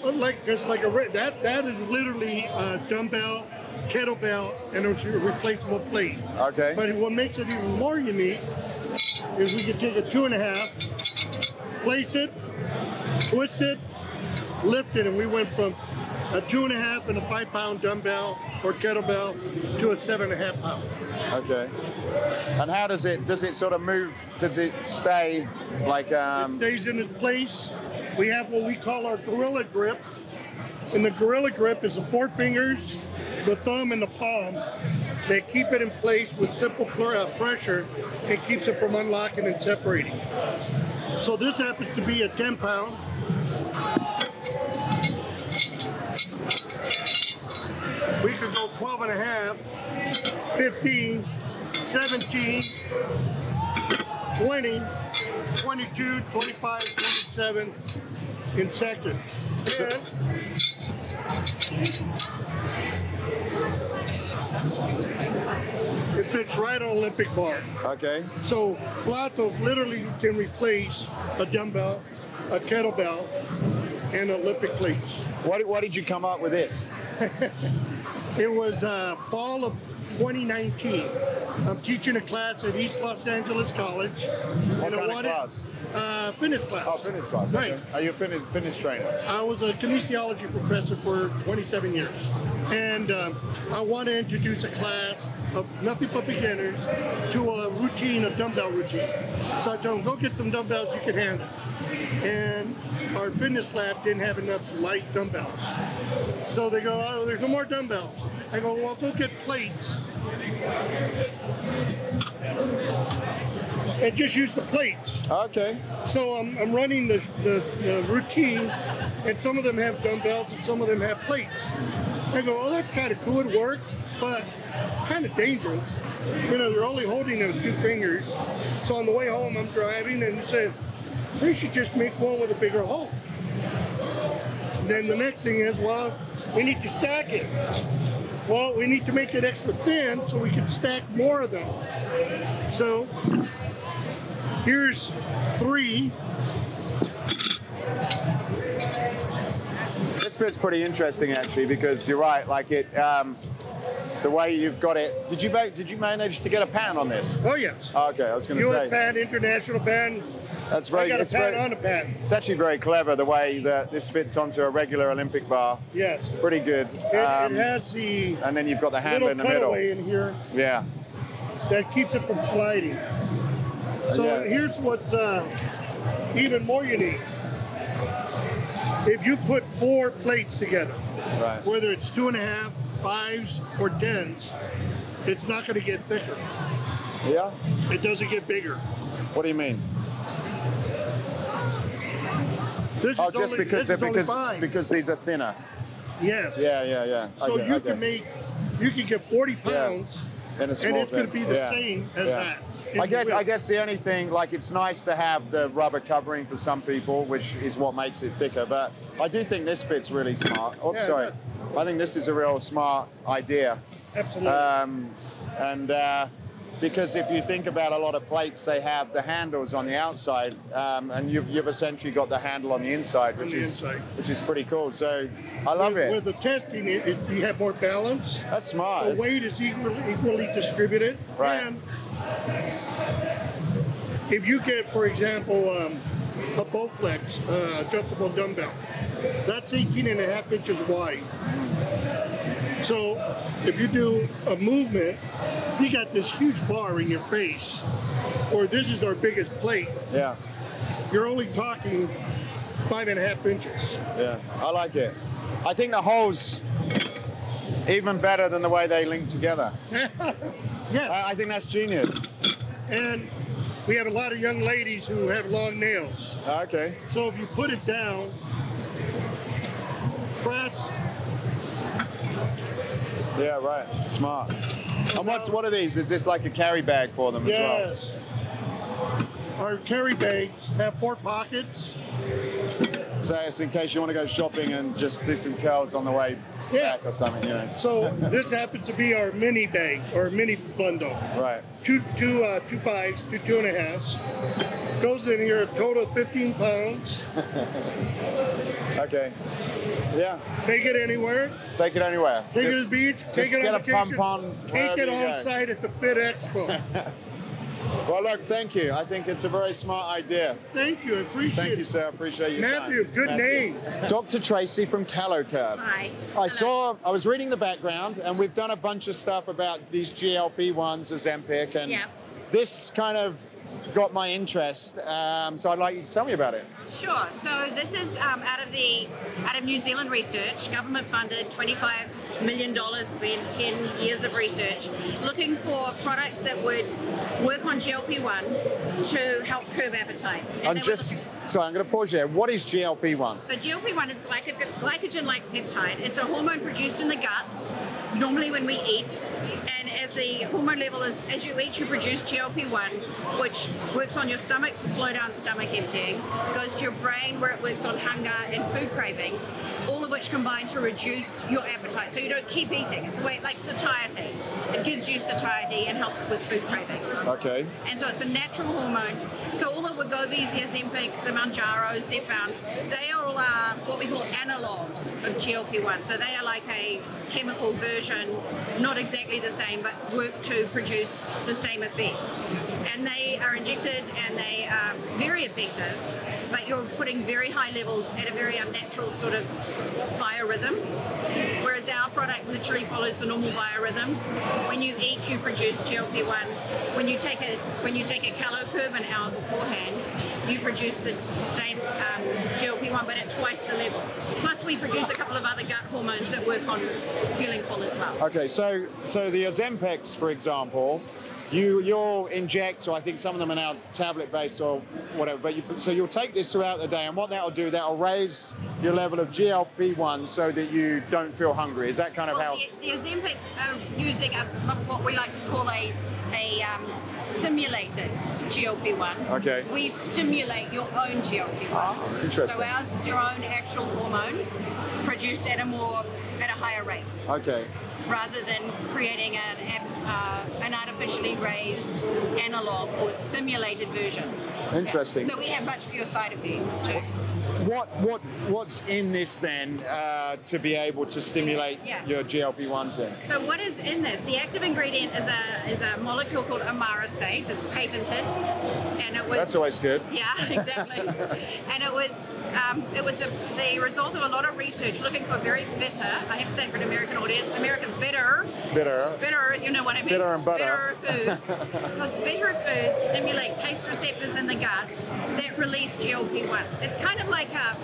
Like just like a that that is literally a dumbbell, kettlebell, and a replaceable plate. Okay. But what makes it even more unique is we can take a two and a half, place it, twist it, lift it, and we went from a two and a half and a five pound dumbbell or kettlebell to a seven and a half pound. Okay. And how does it does it sort of move? Does it stay like? Um... It stays in its place. We have what we call our gorilla grip, and the gorilla grip is the four fingers, the thumb, and the palm. They keep it in place with simple pressure. It keeps it from unlocking and separating. So this happens to be a ten pound. We could go twelve and a half, fifteen, seventeen, twenty, twenty-two, twenty-five, twenty-seven in seconds. And it fits right on Olympic bar. Okay. So Platos literally can replace a dumbbell, a kettlebell, and Olympic plates. Why, why did you come up with this? It was uh, fall of twenty nineteen. I'm teaching a class at East Los Angeles College. What and kind I wanted, of class? Uh, fitness class. Oh, fitness class. Right. Okay. Are you a fitness, fitness trainer? I was a kinesiology professor for twenty-seven years. And uh, I want to introduce a class of nothing but beginners to a routine, a dumbbell routine. So I told them, go get some dumbbells you can handle. And our fitness lab didn't have enough light dumbbells. So they go, oh, there's no more dumbbells. I go, well, go get plates. And just use the plates. Okay. So um, I'm running the, the, the routine, and some of them have dumbbells and some of them have plates. I go, oh, that's kind of cool, it worked, but kind of dangerous. You know, they're only holding those two fingers. So on the way home, I'm driving, and it said, they should just make one with a bigger hole. Then the next thing is, well, we need to stack it. Well, we need to make it extra thin so we can stack more of them. So here's three. This bit's pretty interesting, actually, because you're right. Like it, um, the way you've got it. Did you did you manage to get a patent on this? Oh yes. Oh, okay, I was going to say. U S patent, international patent. That's very. I got a patent on a patent. It's actually very clever the way that this fits onto a regular Olympic bar. Yes. Pretty good. It, um, it has the. And then you've got the handle in the middle. in here. Yeah. That keeps it from sliding. So yeah. Here's what's uh, even more unique. If you put four plates together, right. Whether it's two and a half, fives, or tens, it's not going to get thicker. Yeah. It doesn't get bigger. What do you mean? This oh, is just only, because this they're is because, only because these are thinner. Yes. Yeah, yeah, yeah. So okay, you okay. can make, you can get forty pounds, yeah. and it's going to be the yeah. same as yeah. that. I guess. I guess the only thing, like, it's nice to have the rubber covering for some people, which is what makes it thicker. But I do think this bit's really smart. Oh, yeah, sorry. I think this is a real smart idea. Absolutely. Um, and. Uh, because if you think about a lot of plates, they have the handles on the outside, um, and you've, you've essentially got the handle on the inside, which the is inside. which is pretty cool. So I love with, it. With the testing, it, it, you have more balance. That's smart. The weight is equally, equally distributed. Right. And if you get, for example, um, a Bowflex uh, adjustable dumbbell, that's eighteen and a half inches wide. So if you do a movement, you got this huge bar in your face, or this is our biggest plate. Yeah. You're only talking five and a half inches. Yeah, I like it. I think the hole's even better than the way they link together. Yeah. I, I think that's genius. And we have a lot of young ladies who have long nails. Okay. So if you put it down, press. Yeah, right. Smart. And what's what are these? Is this like a carry bag for them as well? Yes. Our carry bags have four pockets. So it's in case you want to go shopping and just do some curls on the way yeah. back or something. You know. So this happens to be our mini bag or mini bundle. Right. Two two uh, two fives, two two and a halves. Goes in here a total of fifteen pounds. Okay. Yeah. Take it anywhere. Take it anywhere. Take just, it to the beach. Take it on a vacation. Pump on take it on site at the Fit Expo. Well, look, thank you. I think it's a very smart idea. Thank you. I appreciate thank it. Thank you, sir. I appreciate your Matthew, time. Good Matthew, good name. Doctor Tracy from Calocurb. Hi. I saw, I was reading the background, and we've done a bunch of stuff about these G L P ones, Ozempic, and yep. this kind of got my interest, um, so I'd like you to tell me about it. Sure. So this is um, out of the out of New Zealand research, government funded, twenty-five million dollars spent, ten years of research, looking for products that would work on G L P one to help curb appetite. And I'm just sorry, I'm going to pause there. What is G L P one? So G L P one is glycogen-like peptide. It's a hormone produced in the gut, normally when we eat. And as the hormone level is, as you eat, you produce G L P one, which works on your stomach to slow down stomach emptying, goes to your brain where it works on hunger and food cravings, all of which combine to reduce your appetite. So you don't keep eating. It's a way, like satiety. It gives you satiety and helps with food cravings. Okay. And so it's a natural hormone. So all the Wegovys, the Ozempics, the Mounjaros, Zepbound, they all are what we call analogues of G L P one. So they are like a chemical version, not exactly the same, but work to produce the same effects. And they are injected and they are very effective, but you're putting very high levels at a very unnatural sort of biorhythm. Whereas our product literally follows the normal biorhythm. When you eat, you produce G L P one. When you take a when you take a Calocurb an hour beforehand, you produce the same um, G L P one, but at twice the level. Plus, we produce a couple of other gut hormones that work on feeling full as well. Okay, so so the Ozempics, for example. You, you'll inject, or I think some of them are now tablet-based or whatever, but you, so you'll take this throughout the day, and what that'll do, that'll raise your level of G L P one so that you don't feel hungry. Is that kind of well, how? The, the Ozempics are using a, what we like to call a, a um, simulated G L P one. Okay. We stimulate your own G L P one. Oh, interesting. So ours is your own actual hormone produced at a more, at a higher rate. Okay. Rather than creating an, uh, an artificially raised analog or simulated version. Interesting. Yeah. So we have much fewer side effects too. What what what's in this then uh, to be able to stimulate yeah. your G L P ones then? So what is in this? The active ingredient is a is a molecule called amarasate. It's patented, and it was that's always good. Yeah, exactly. And it was um, it was the, the result of a lot of research looking for very bitter. I have to say for an American audience, American bitter. Bitter. Bitter. You know what I mean. Bitter and butter. Bitter foods. Because bitter foods stimulate taste receptors in the gut that release G L P one. It's kind of like a,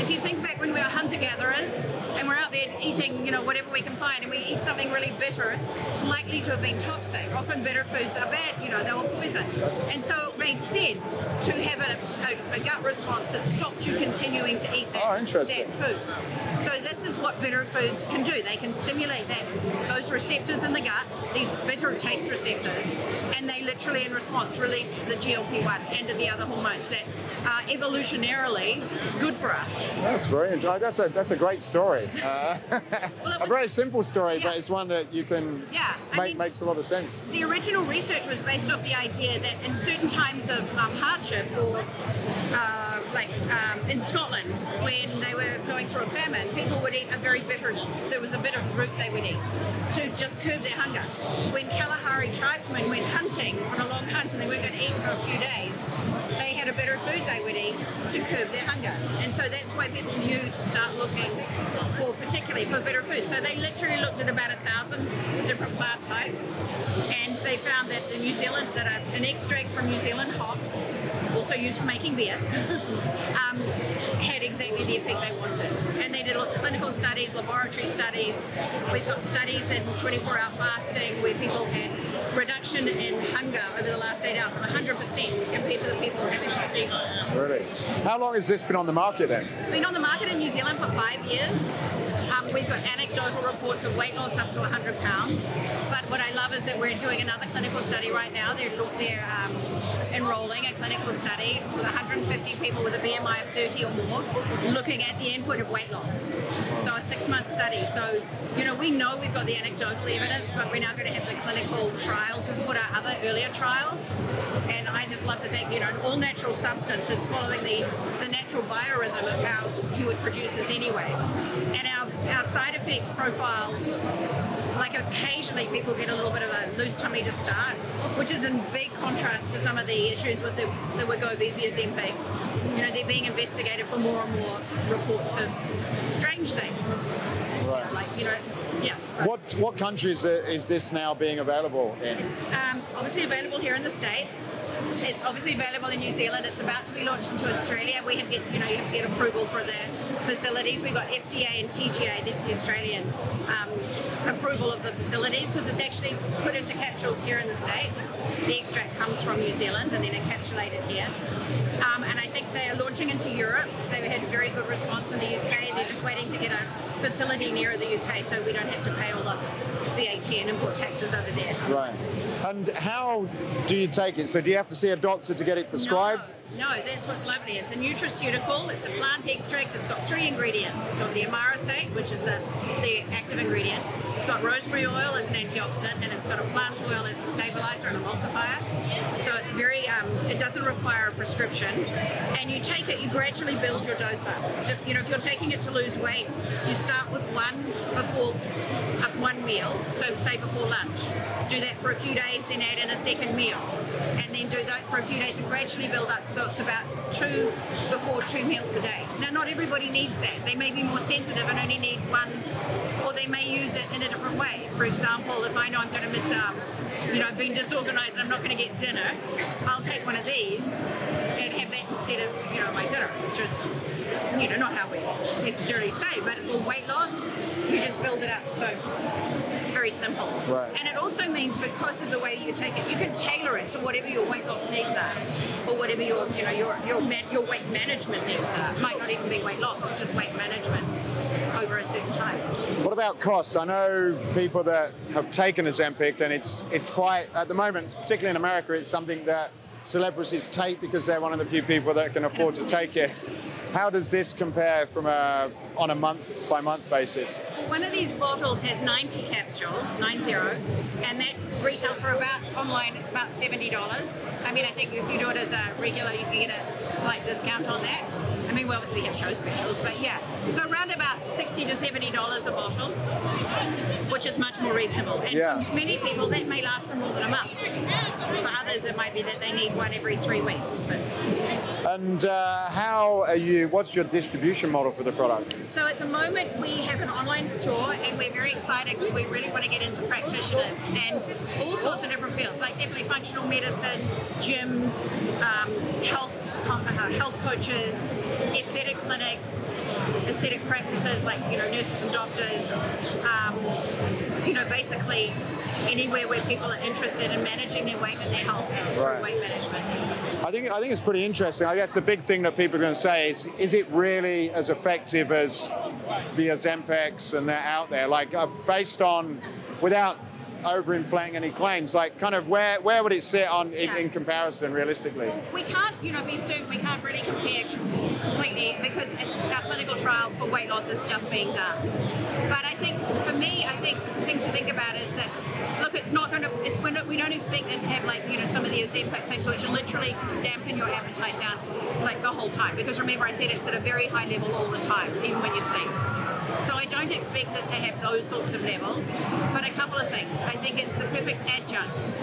if you think back when we were hunter-gatherers and we're out there eating, you know, whatever we can find, and we eat something really bitter, it's likely to have been toxic. Often bitter foods are bad, you know, they were poisoned. And so it made sense to have a, a, a gut response that stopped you continuing to eat that, oh, interesting. that food. So this is what bitter foods can do. They can stimulate that those receptors in the gut, these bitter taste receptors, and they literally in response release the G L P one and the other hormones that are evolutionarily good for us. That's very interesting. That's a that's a great story. Uh, well, Well, it was a very simple story, yeah. but it's one that you can yeah. make, I mean, makes a lot of sense. The original research was based off the idea that in certain times of um, hardship, or uh, like um, in Scotland, when they were going through a famine, people would eat a very bitter, there was a bit of root they would eat to just curb their hunger. When Kalahari tribesmen went hunting on a long hunt and they weren't going to eat for a few days, they had a bit of food they would eat to curb their hunger. And so that's why people knew to start looking for, particularly for better food. So they literally looked at about a thousand different plant types, and they found that in New Zealand, that an extract from New Zealand hops, also used for making beer, um, had exactly the effect they wanted. And they did lots of clinical studies, laboratory studies. We've got studies in twenty-four hour fasting where people had reduction in hunger over the last eight hours of one hundred percent compared to the people having placebo. Really? How long has this been on the market then? It's been on the market in New Zealand for five years. Um, we've got anecdotal reports of weight loss up to one hundred pounds. But what I love is that we're doing another clinical study right now. They're, they're um, enrolling a clinical study with one hundred fifty people with a B M I of thirty or more, looking at the endpoint of weight loss. So a six-month study. So, you know, we know we've got the anecdotal evidence, but we're now going to have the clinical trials to support our other earlier trials. And I just love the fact, you know, an all-natural substance that's following the, the natural biorhythm of how human produces anyway. And our Our side effect profile, like occasionally people get a little bit of a loose tummy to start, which is in big contrast to some of the issues with the, the Wegovy, Ozempics. You know, they're being investigated for more and more reports of strange things. Right. Like, you know, yeah. So. What what countries is this now being available in? It's um, obviously available here in the States. It's obviously available in New Zealand. It's about to be launched into Australia. We have to get, you know, you have to get approval for the facilities. We've got F D A and T G A, that's the Australian um, approval of the facilities, because it's actually put into capsules here in the States. The extract comes from New Zealand and then encapsulated here. Um, and I think they're launching into Europe. They had a very good response in the U K. They're just waiting to get a facility nearer the U K so we don't have to pay all the V A T and import taxes over there. Right. And how do you take it? So do you have to see a doctor to get it prescribed? No, no, that's what's lovely. It's a nutraceutical. It's a plant extract. It's got three ingredients. It's got the amarasate, which is the, the active ingredient. It's got rosemary oil as an antioxidant, and it's got a plant oil as a stabilizer and emulsifier. So it's very, um, it doesn't require a prescription. And you take it, you gradually build your dose up. You know, if you're taking it to lose weight, you start with one before up one meal, so say before lunch. Do that for a few days, then add in a second meal. And then do that for a few days and gradually build up, so it's about two before two meals a day. Now, not everybody needs that. They may be more sensitive and only need one, or they may use it in a different way. For example, if I know I'm going to miss um, you know, I've been disorganized and I'm not going to get dinner, I'll take one of these and have that instead of, you know, my dinner. It's just, you know, not how we necessarily say, but for weight loss, you just build it up. So it's very simple. Right. And it also means, because of the way you take it, you can tailor it to whatever your weight loss needs are, or whatever your, you know, your your, man, your weight management needs are. It might not even be weight loss, it's just weight management over a certain time. What about costs? I know people that have taken Ozempic, and it's it's quite, at the moment, particularly in America, it's something that celebrities take because they're one of the few people that can afford to take it. How does this compare from a, on a month-by-month basis? Well, one of these bottles has ninety capsules, nine zero, and that retails for about, online, about seventy dollars. I mean, I think if you do it as a regular, you can get a slight discount on that. I mean, we obviously have show specials, but yeah. So around about sixty to seventy dollars a bottle, which is much more reasonable. And yeah. for many people, that may last them more than a month. For others, it might be that they need one every three weeks. But. And uh, how are you, what's your distribution model for the product? So at the moment, we have an online store, and we're very excited because we really want to get into practitioners and all sorts of different fields, like definitely functional medicine, gyms, um, health, Uh, health coaches, aesthetic clinics, aesthetic practices like, you know, nurses and doctors, um, you know, basically anywhere where people are interested in managing their weight and their health through right. weight management. I think I think it's pretty interesting. I guess the big thing that people are going to say is, is it really as effective as the Ozempics and they're out there? Like, uh, based on, without overinflating any claims, like kind of where where would it sit on in, yeah. in comparison realistically? Well, we can't, you know, be certain. We can't really compare completely, because our clinical trial for weight loss is just being done. But I think, for me, I think the thing to think about is that, look, it's not going to, it's we're not, we don't expect it to have, like, you know, some of the Ozempic things which literally dampen your appetite down, like, the whole time. Because remember, I said it's at a very high level all the time, even when you sleep. So I don't expect it to have those sorts of levels, but a couple of things. I think it's the perfect adjunct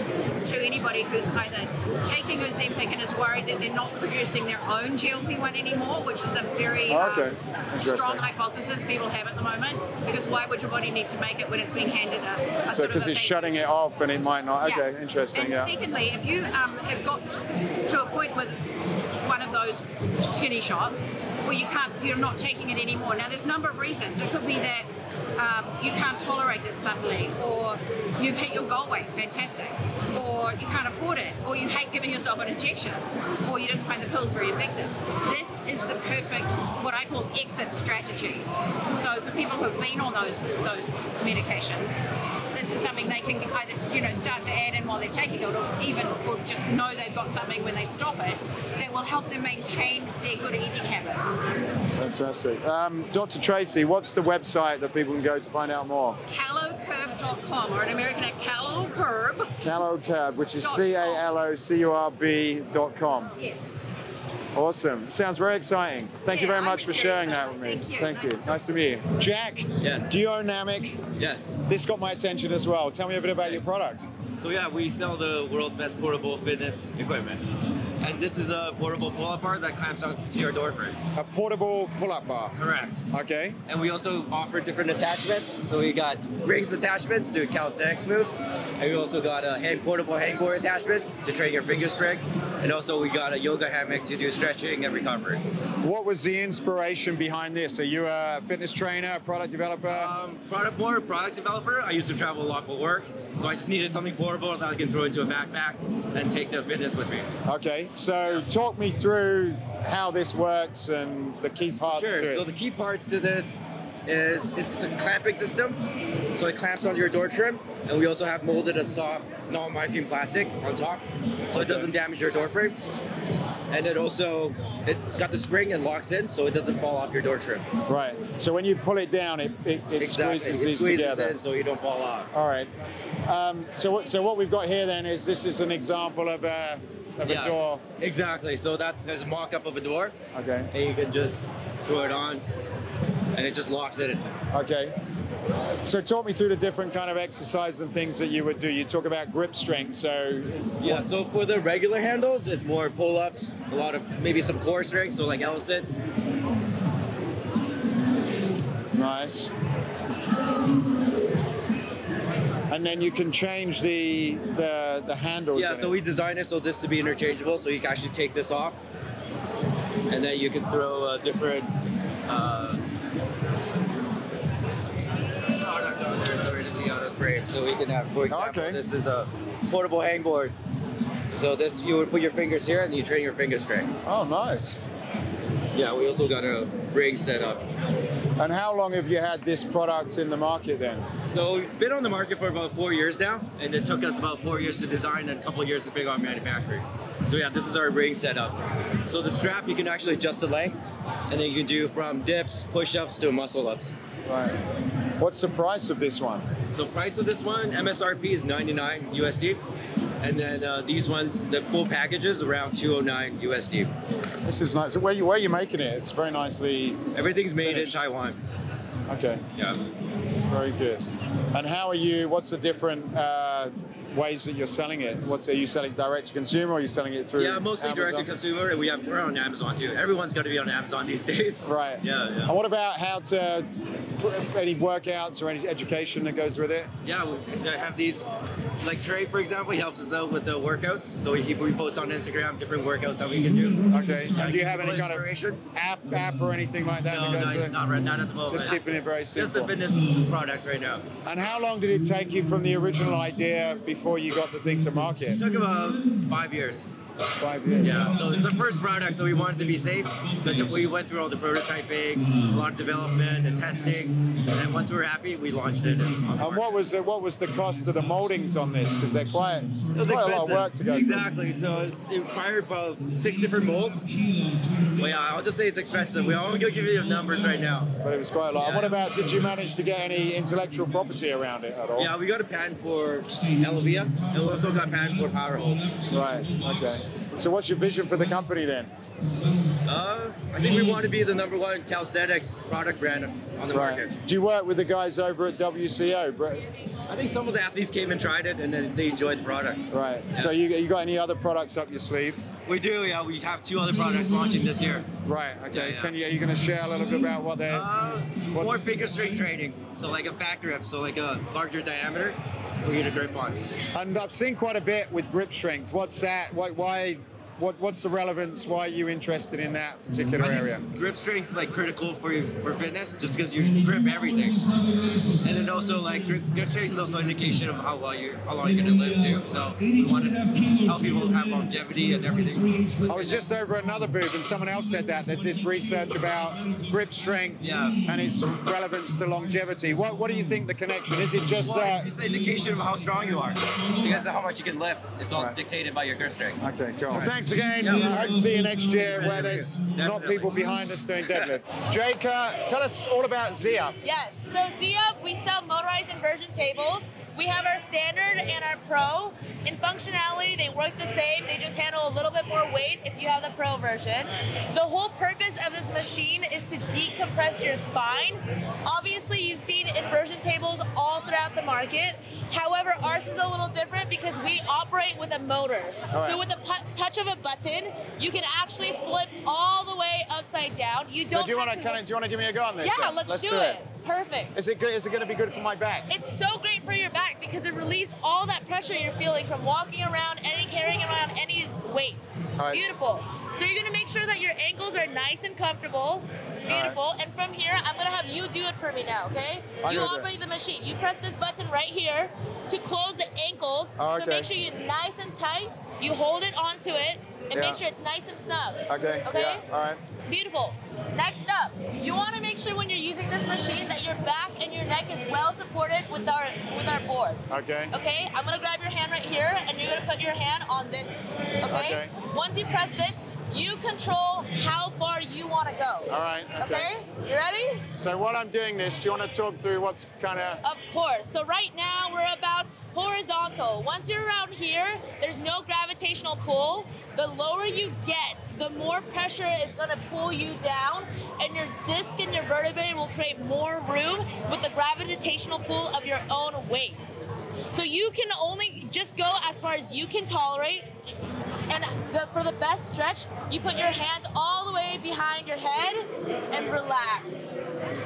to anybody who's either taking Ozempic and is worried that they're not producing their own G L P one anymore, which is a very okay. um, strong hypothesis people have at the moment, because why would your body need to make it when it's being handed a, a so sort of a So because it's shutting it off and it might not, yeah. okay, interesting. And yeah. secondly, if you um, have got to a point with one of those skinny shots where you can't, you're not taking it anymore. Now there's a number of reasons. It could be that um, you can't tolerate it suddenly, or you've hit your goal weight, fantastic, or you can't afford it, or you hate giving yourself an injection, or you didn't find the pills very effective. This is the perfect, what I call, exit strategy. So for people who've been on those those medications, this is something they can either, you know, start to add in while they're taking it, or even or just know they've got something when they stop it that will help them maintain their good eating habits. Fantastic. Um, Doctor Tracy, what's the website that people can go to find out more? Calocurb dot com, or in American at Calocurb. Calocurb, which is C A L O C U R B dot com. Yes. Awesome. Sounds very exciting. Thank yeah, you very much for sharing that with me. Thank you. Thank you. Nice, nice to meet you. Jack, yes. Duonamic. Yes. This got my attention as well. Tell me a bit about yes. your product. So yeah, we sell the world's best portable fitness equipment. And this is a portable pull-up bar that clamps onto your door frame. A portable pull-up bar? Correct. Okay. And we also offer different attachments. So we got rings attachments to calisthenics moves. And we also got a hand portable hangboard attachment to train your finger strength. And also we got a yoga hammock to do stretching and recovery. What was the inspiration behind this? Are you a fitness trainer, a product developer? Um, product more, product developer. I used to travel a lot for work. So I just needed something portable that I can throw into a backpack and take to fitness with me. Okay. So talk me through how this works and the key parts sure. to it. Sure, so the key parts to this is it's a clamping system. So it clamps onto your door trim, and we also have molded a soft non-microfine plastic on top so okay. it doesn't damage your door frame. And it also, it's got the spring and locks in so it doesn't fall off your door trim. Right, so when you pull it down, it, it, it exactly. squeezes it these squeezes together. In so you don't fall off. All right, um, so, so what we've got here then is this is an example of a Of yeah, a door. Exactly. So that's there's a mock-up of a door. Okay. And you can just throw it on, and it just locks it in. Okay. So talk me through the different kind of exercises and things that you would do. You talk about grip strength. So yeah. So for the regular handles, it's more pull-ups, a lot of maybe some core strength, so like L sits. Nice. And then you can change the the, the handles. Yeah, so it. we designed it so this to be interchangeable, so you can actually take this off, and then you can throw a different uh, product on there so it'll be out of frame. So we can have, for example, okay. this is a portable hangboard. So this, you would put your fingers here, and you train your finger strength. Oh, nice. Yeah, we also got a ring set up. And how long have you had this product in the market then? So we've been on the market for about four years now, and it took us about four years to design and a couple of years to figure out manufacturing. So yeah, this is our ring setup. So the strap, you can actually adjust the length, and then you can do from dips, push-ups to muscle ups. Right. What's the price of this one? So price of this one, M S R P is ninety-nine U S D. And then uh, these ones, the full package is around two oh nine U S D. This is nice. So where you where you making it? It's very nicely. Everything's made finished. in Taiwan. Okay. Yeah. Very good. And how are you? What's the different uh, ways that you're selling it? What's are you selling direct to consumer, or are you selling it through? Yeah, mostly Amazon? direct to consumer, and we have we're on Amazon too. Everyone's got to be on Amazon these days. Right. Yeah. yeah. And what about how to any workouts or any education that goes with it? Yeah, we have these. Like Trey, for example, he helps us out with the workouts. So we, we post on Instagram different workouts that we can do. Okay. Yeah, do you have any kind of app, app or anything like that? No, that goes no not, right, not at the moment. Just keeping it very simple. Just the fitness products right now. And how long did it take you from the original idea before you got the thing to market? It took about five years. Five years. Yeah, so it's our first product, so we wanted to be safe. So we went through all the prototyping, a lot of development and testing, and then once we were happy, we launched it. And, and what was the, what was the cost of the moldings on this? Because they're quite, it was quite expensive. A lot of work to go exactly. Through. So it required about six different molds. Well, yeah, I'll just say it's expensive. We won't give you the numbers right now. But it was quite a lot. Yeah. What about, did you manage to get any intellectual property around it at all? Yeah, we got a patent for Elovia, and we also got a patent for Power Holes. Right, okay. So what's your vision for the company then? Uh, I think we want to be the number one calisthenics product brand on the right. market. Do you work with the guys over at W C O, Brett? I think some of the athletes came and tried it and then they enjoyed the product. Right. Yeah. So you, you got any other products up your sleeve? We do, yeah. We have two other products launching this year. Right, okay. Yeah, yeah. Can you, are you going to share a little bit about what they're... Uh, what more figure strength training. So like a back grip, so like a larger diameter. We get a grip on. And I've seen quite a bit with grip strength. What's that? Why? why What, what's the relevance? Why are you interested in that particular area? Grip strength is like critical for your, for fitness, just because you grip everything. And then also like grip, grip strength is also an indication of how well you're, how long you're going to live too. So we want to help people have longevity and everything. I was just over at another booth and someone else said that there's this research about grip strength yeah. and its relevance to longevity. What What do you think the connection is? It just well, uh, it's an indication of how strong you are, because of how much you can lift. It's all right. dictated by your grip strength. Okay, cool. Well, thanks. Thanks again. Yep. I hope to see you next year where there's Definitely. not people behind us doing deadlifts. Jake, uh, tell us all about Z-Up. Yes, so Z-Up, we sell motorized inversion tables. We have our standard and our pro. In functionality, they work the same. They just handle a little bit more weight if you have the pro version. The whole purpose of this machine is to decompress your spine. Obviously, you've seen inversion tables all throughout the market. However, ours is a little different because we operate with a motor. Right. So with the touch of a button, you can actually flip all the way upside down. You don't. So do you want to kind of, do you want to give me a go on this? Yeah, let's, let's do, do it. it. Perfect. Is it good? Is it going to be good for my back? It's so great for your back because it relieves all that pressure you're feeling from walking around, any carrying around any weights. Right. Beautiful. So you're going to make sure that your ankles are nice and comfortable. Beautiful. Right. And from here, I'm going to have you do it for me now, okay? I'm you operate the machine. You press this button right here to close the ankles. Oh, okay. So make sure you're nice and tight. You hold it onto it and yeah. make sure it's nice and snug. Okay. Okay? Yeah. All right. Beautiful. Next up, you want to make sure when you're using this machine that your back and your neck is well supported with our with our board. Okay. Okay? I'm going to grab your hand right here and you're going to put your hand on this. Okay? Okay. Once you press this, you control how far you want to go. All right. Okay. Okay? You ready? So while I'm doing this, do you want to talk through what's kind of... Of course. So right now we're about horizontal. Once you're around here, there's no gravitational pull. The lower you get, the more pressure is going to pull you down, and your disc and your vertebrae will create more room with the gravitational pull of your own weight. So you can only just go as far as you can tolerate. And the, for the best stretch, you put your hands all the way behind your head and relax.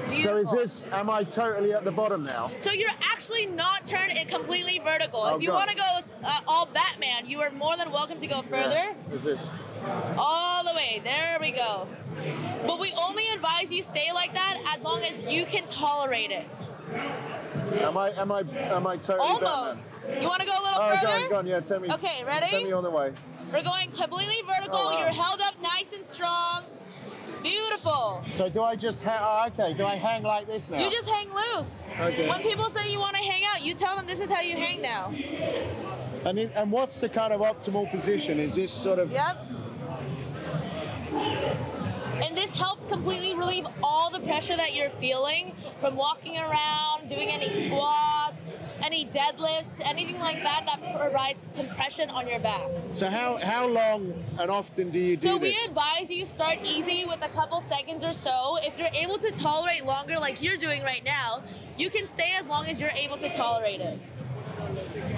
Beautiful. So is this, am I totally at the bottom now? So you're actually not turning it completely vertical. Oh, if you want to go uh, all Batman, you are more than welcome to go further. Yeah. Is this? All the way, there we go. But we only advise you stay like that as long as you can tolerate it. Am I, am I, am I totally Almost. Batman? You want to go a little oh, further? Go on, go on, yeah, tell me. Okay, ready? Tell me on the way. We're going completely vertical. Oh, wow. You're held up nice and strong. Beautiful. So do I just hang, oh, okay, do I hang like this now? You just hang loose. Okay. When people say you want to hang out, you tell them this is how you hang now. And, it, and what's the kind of optimal position? Is this sort of... Yep. And this helps completely relieve all the pressure that you're feeling from walking around, doing any squats, any deadlifts, anything like that that provides compression on your back. So how, how long and often do you do this? So we advise you start easy with a couple seconds or so. If you're able to tolerate longer like you're doing right now, you can stay as long as you're able to tolerate it.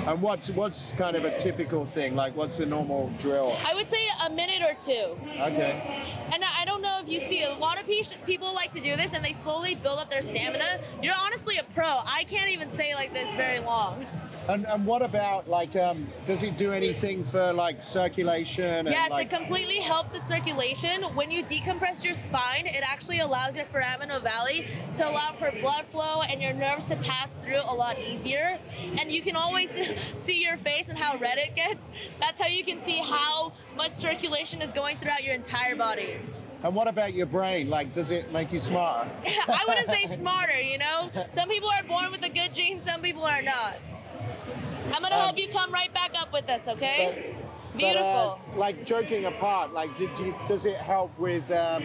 And what's, what's kind of a typical thing? Like, what's a normal drill? I would say a minute or two. Okay. And I don't know if you see, a lot of people like to do this and they slowly build up their stamina. You're honestly a pro. I can't even stay like this very long. And, and what about, like, um, does it do anything for, like, circulation? And, yes, like it completely helps with circulation. When you decompress your spine, it actually allows your foramen ovale to allow for blood flow and your nerves to pass through a lot easier. And you can always see your face and how red it gets. That's how you can see how much circulation is going throughout your entire body. And what about your brain? Like, does it make you smarter? I wouldn't say smarter, you know? Some people are born with a good gene, some people are not. I'm going to um, help you come right back up with us, okay? But, beautiful. But, uh, like, joking apart, like, do, do you, does it help with, um,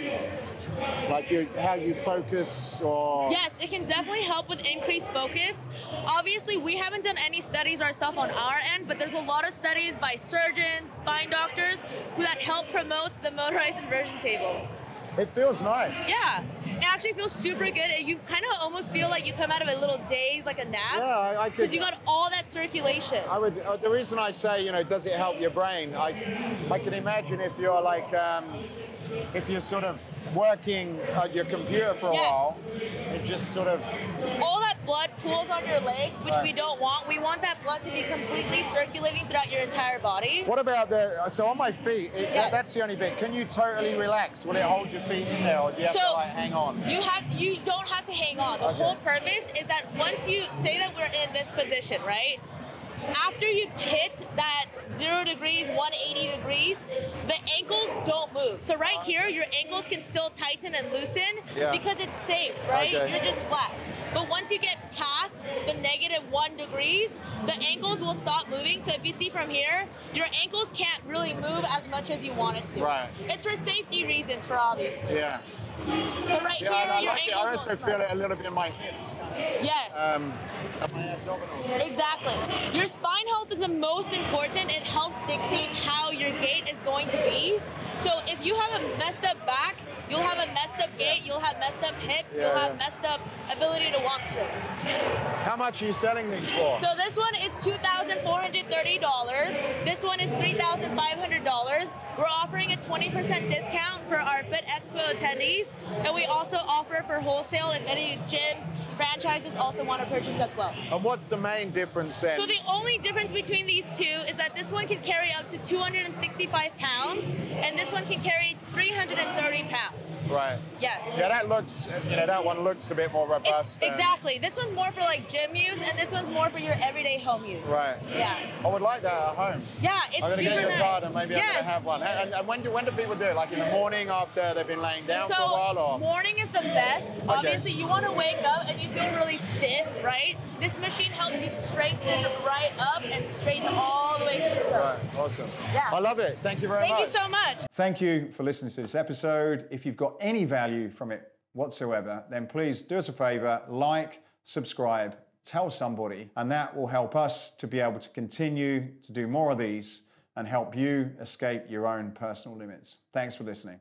like, your, how you focus or? Yes, it can definitely help with increased focus. Obviously, we haven't done any studies ourselves on our end, but there's a lot of studies by surgeons, spine doctors, who that help promote the motorized inversion tables. It feels nice. Yeah, it actually feels super good. You kind of almost feel like you come out of a little daze, like a nap. Yeah, I because you got all that circulation. I would. Uh, the reason I say, you know, does it help your brain? I, I can imagine if you're like, um, if you're sort of working at your computer for a yes. while, it just sort of all that blood pools on your legs, which right. we don't want. We want that blood to be completely circulating throughout your entire body. What about the so on my feet? It, yes. That's the only bit. Can you totally relax? Will it hold your feet in there, or do you have so to like hang on? You have. You don't have to hang on. The okay. whole purpose is that once you say that we're in this position, right? After you hit that zero degrees, one eighty degrees, the ankles don't move. So right here, your ankles can still tighten and loosen yeah. because it's safe, right? Okay. You're just flat. But once you get past the negative one degrees, the ankles will stop moving. So if you see from here, your ankles can't really move as much as you want it to. Right. It's for safety reasons, for obviously. Yeah. So right yeah, here, I your like ankles I also feel it a little bit in my hips. Yes. Um, exactly. Your spine health is the most important. It helps dictate how your gait is going to be. So if you have a messed up back, you'll have a messed up gait, you'll have messed up hips, yeah, you'll have yeah. messed up ability to walk straight. How much are you selling these for? So this one is two thousand four hundred thirty dollars. This one is three thousand five hundred dollars. We're offering a twenty percent discount for our Fit Expo attendees. And we also offer for wholesale if any gyms, franchises also want to purchase as well. And what's the main difference then? So the only difference between these two is that this one can carry up to two hundred sixty-five pounds and this one can carry three hundred thirty pounds. Right. Yes. Yeah, that looks, you know, that one looks a bit more robust. It's, exactly. This one's more for like gym use and this one's more for your everyday home use. Right. Yeah. I would like that at home. Yeah, it's super nice. I'm going to get you a card and maybe yes. I'm going to have one. And, and when, do, when do people do it? Like in the morning after they've been laying down so for a while? Or? Morning is the best. Okay. Obviously, you want to wake up and you feel really stiff, right? This machine helps you straighten right up and straighten all the way to your toes. Right, awesome. Yeah. I love it. Thank you very Thank much. Thank you so much. Thank you for listening to this episode. If you've got any value from it whatsoever, then please do us a favor, like, subscribe, tell somebody, and that will help us to be able to continue to do more of these and help you escape your own personal limits. Thanks for listening.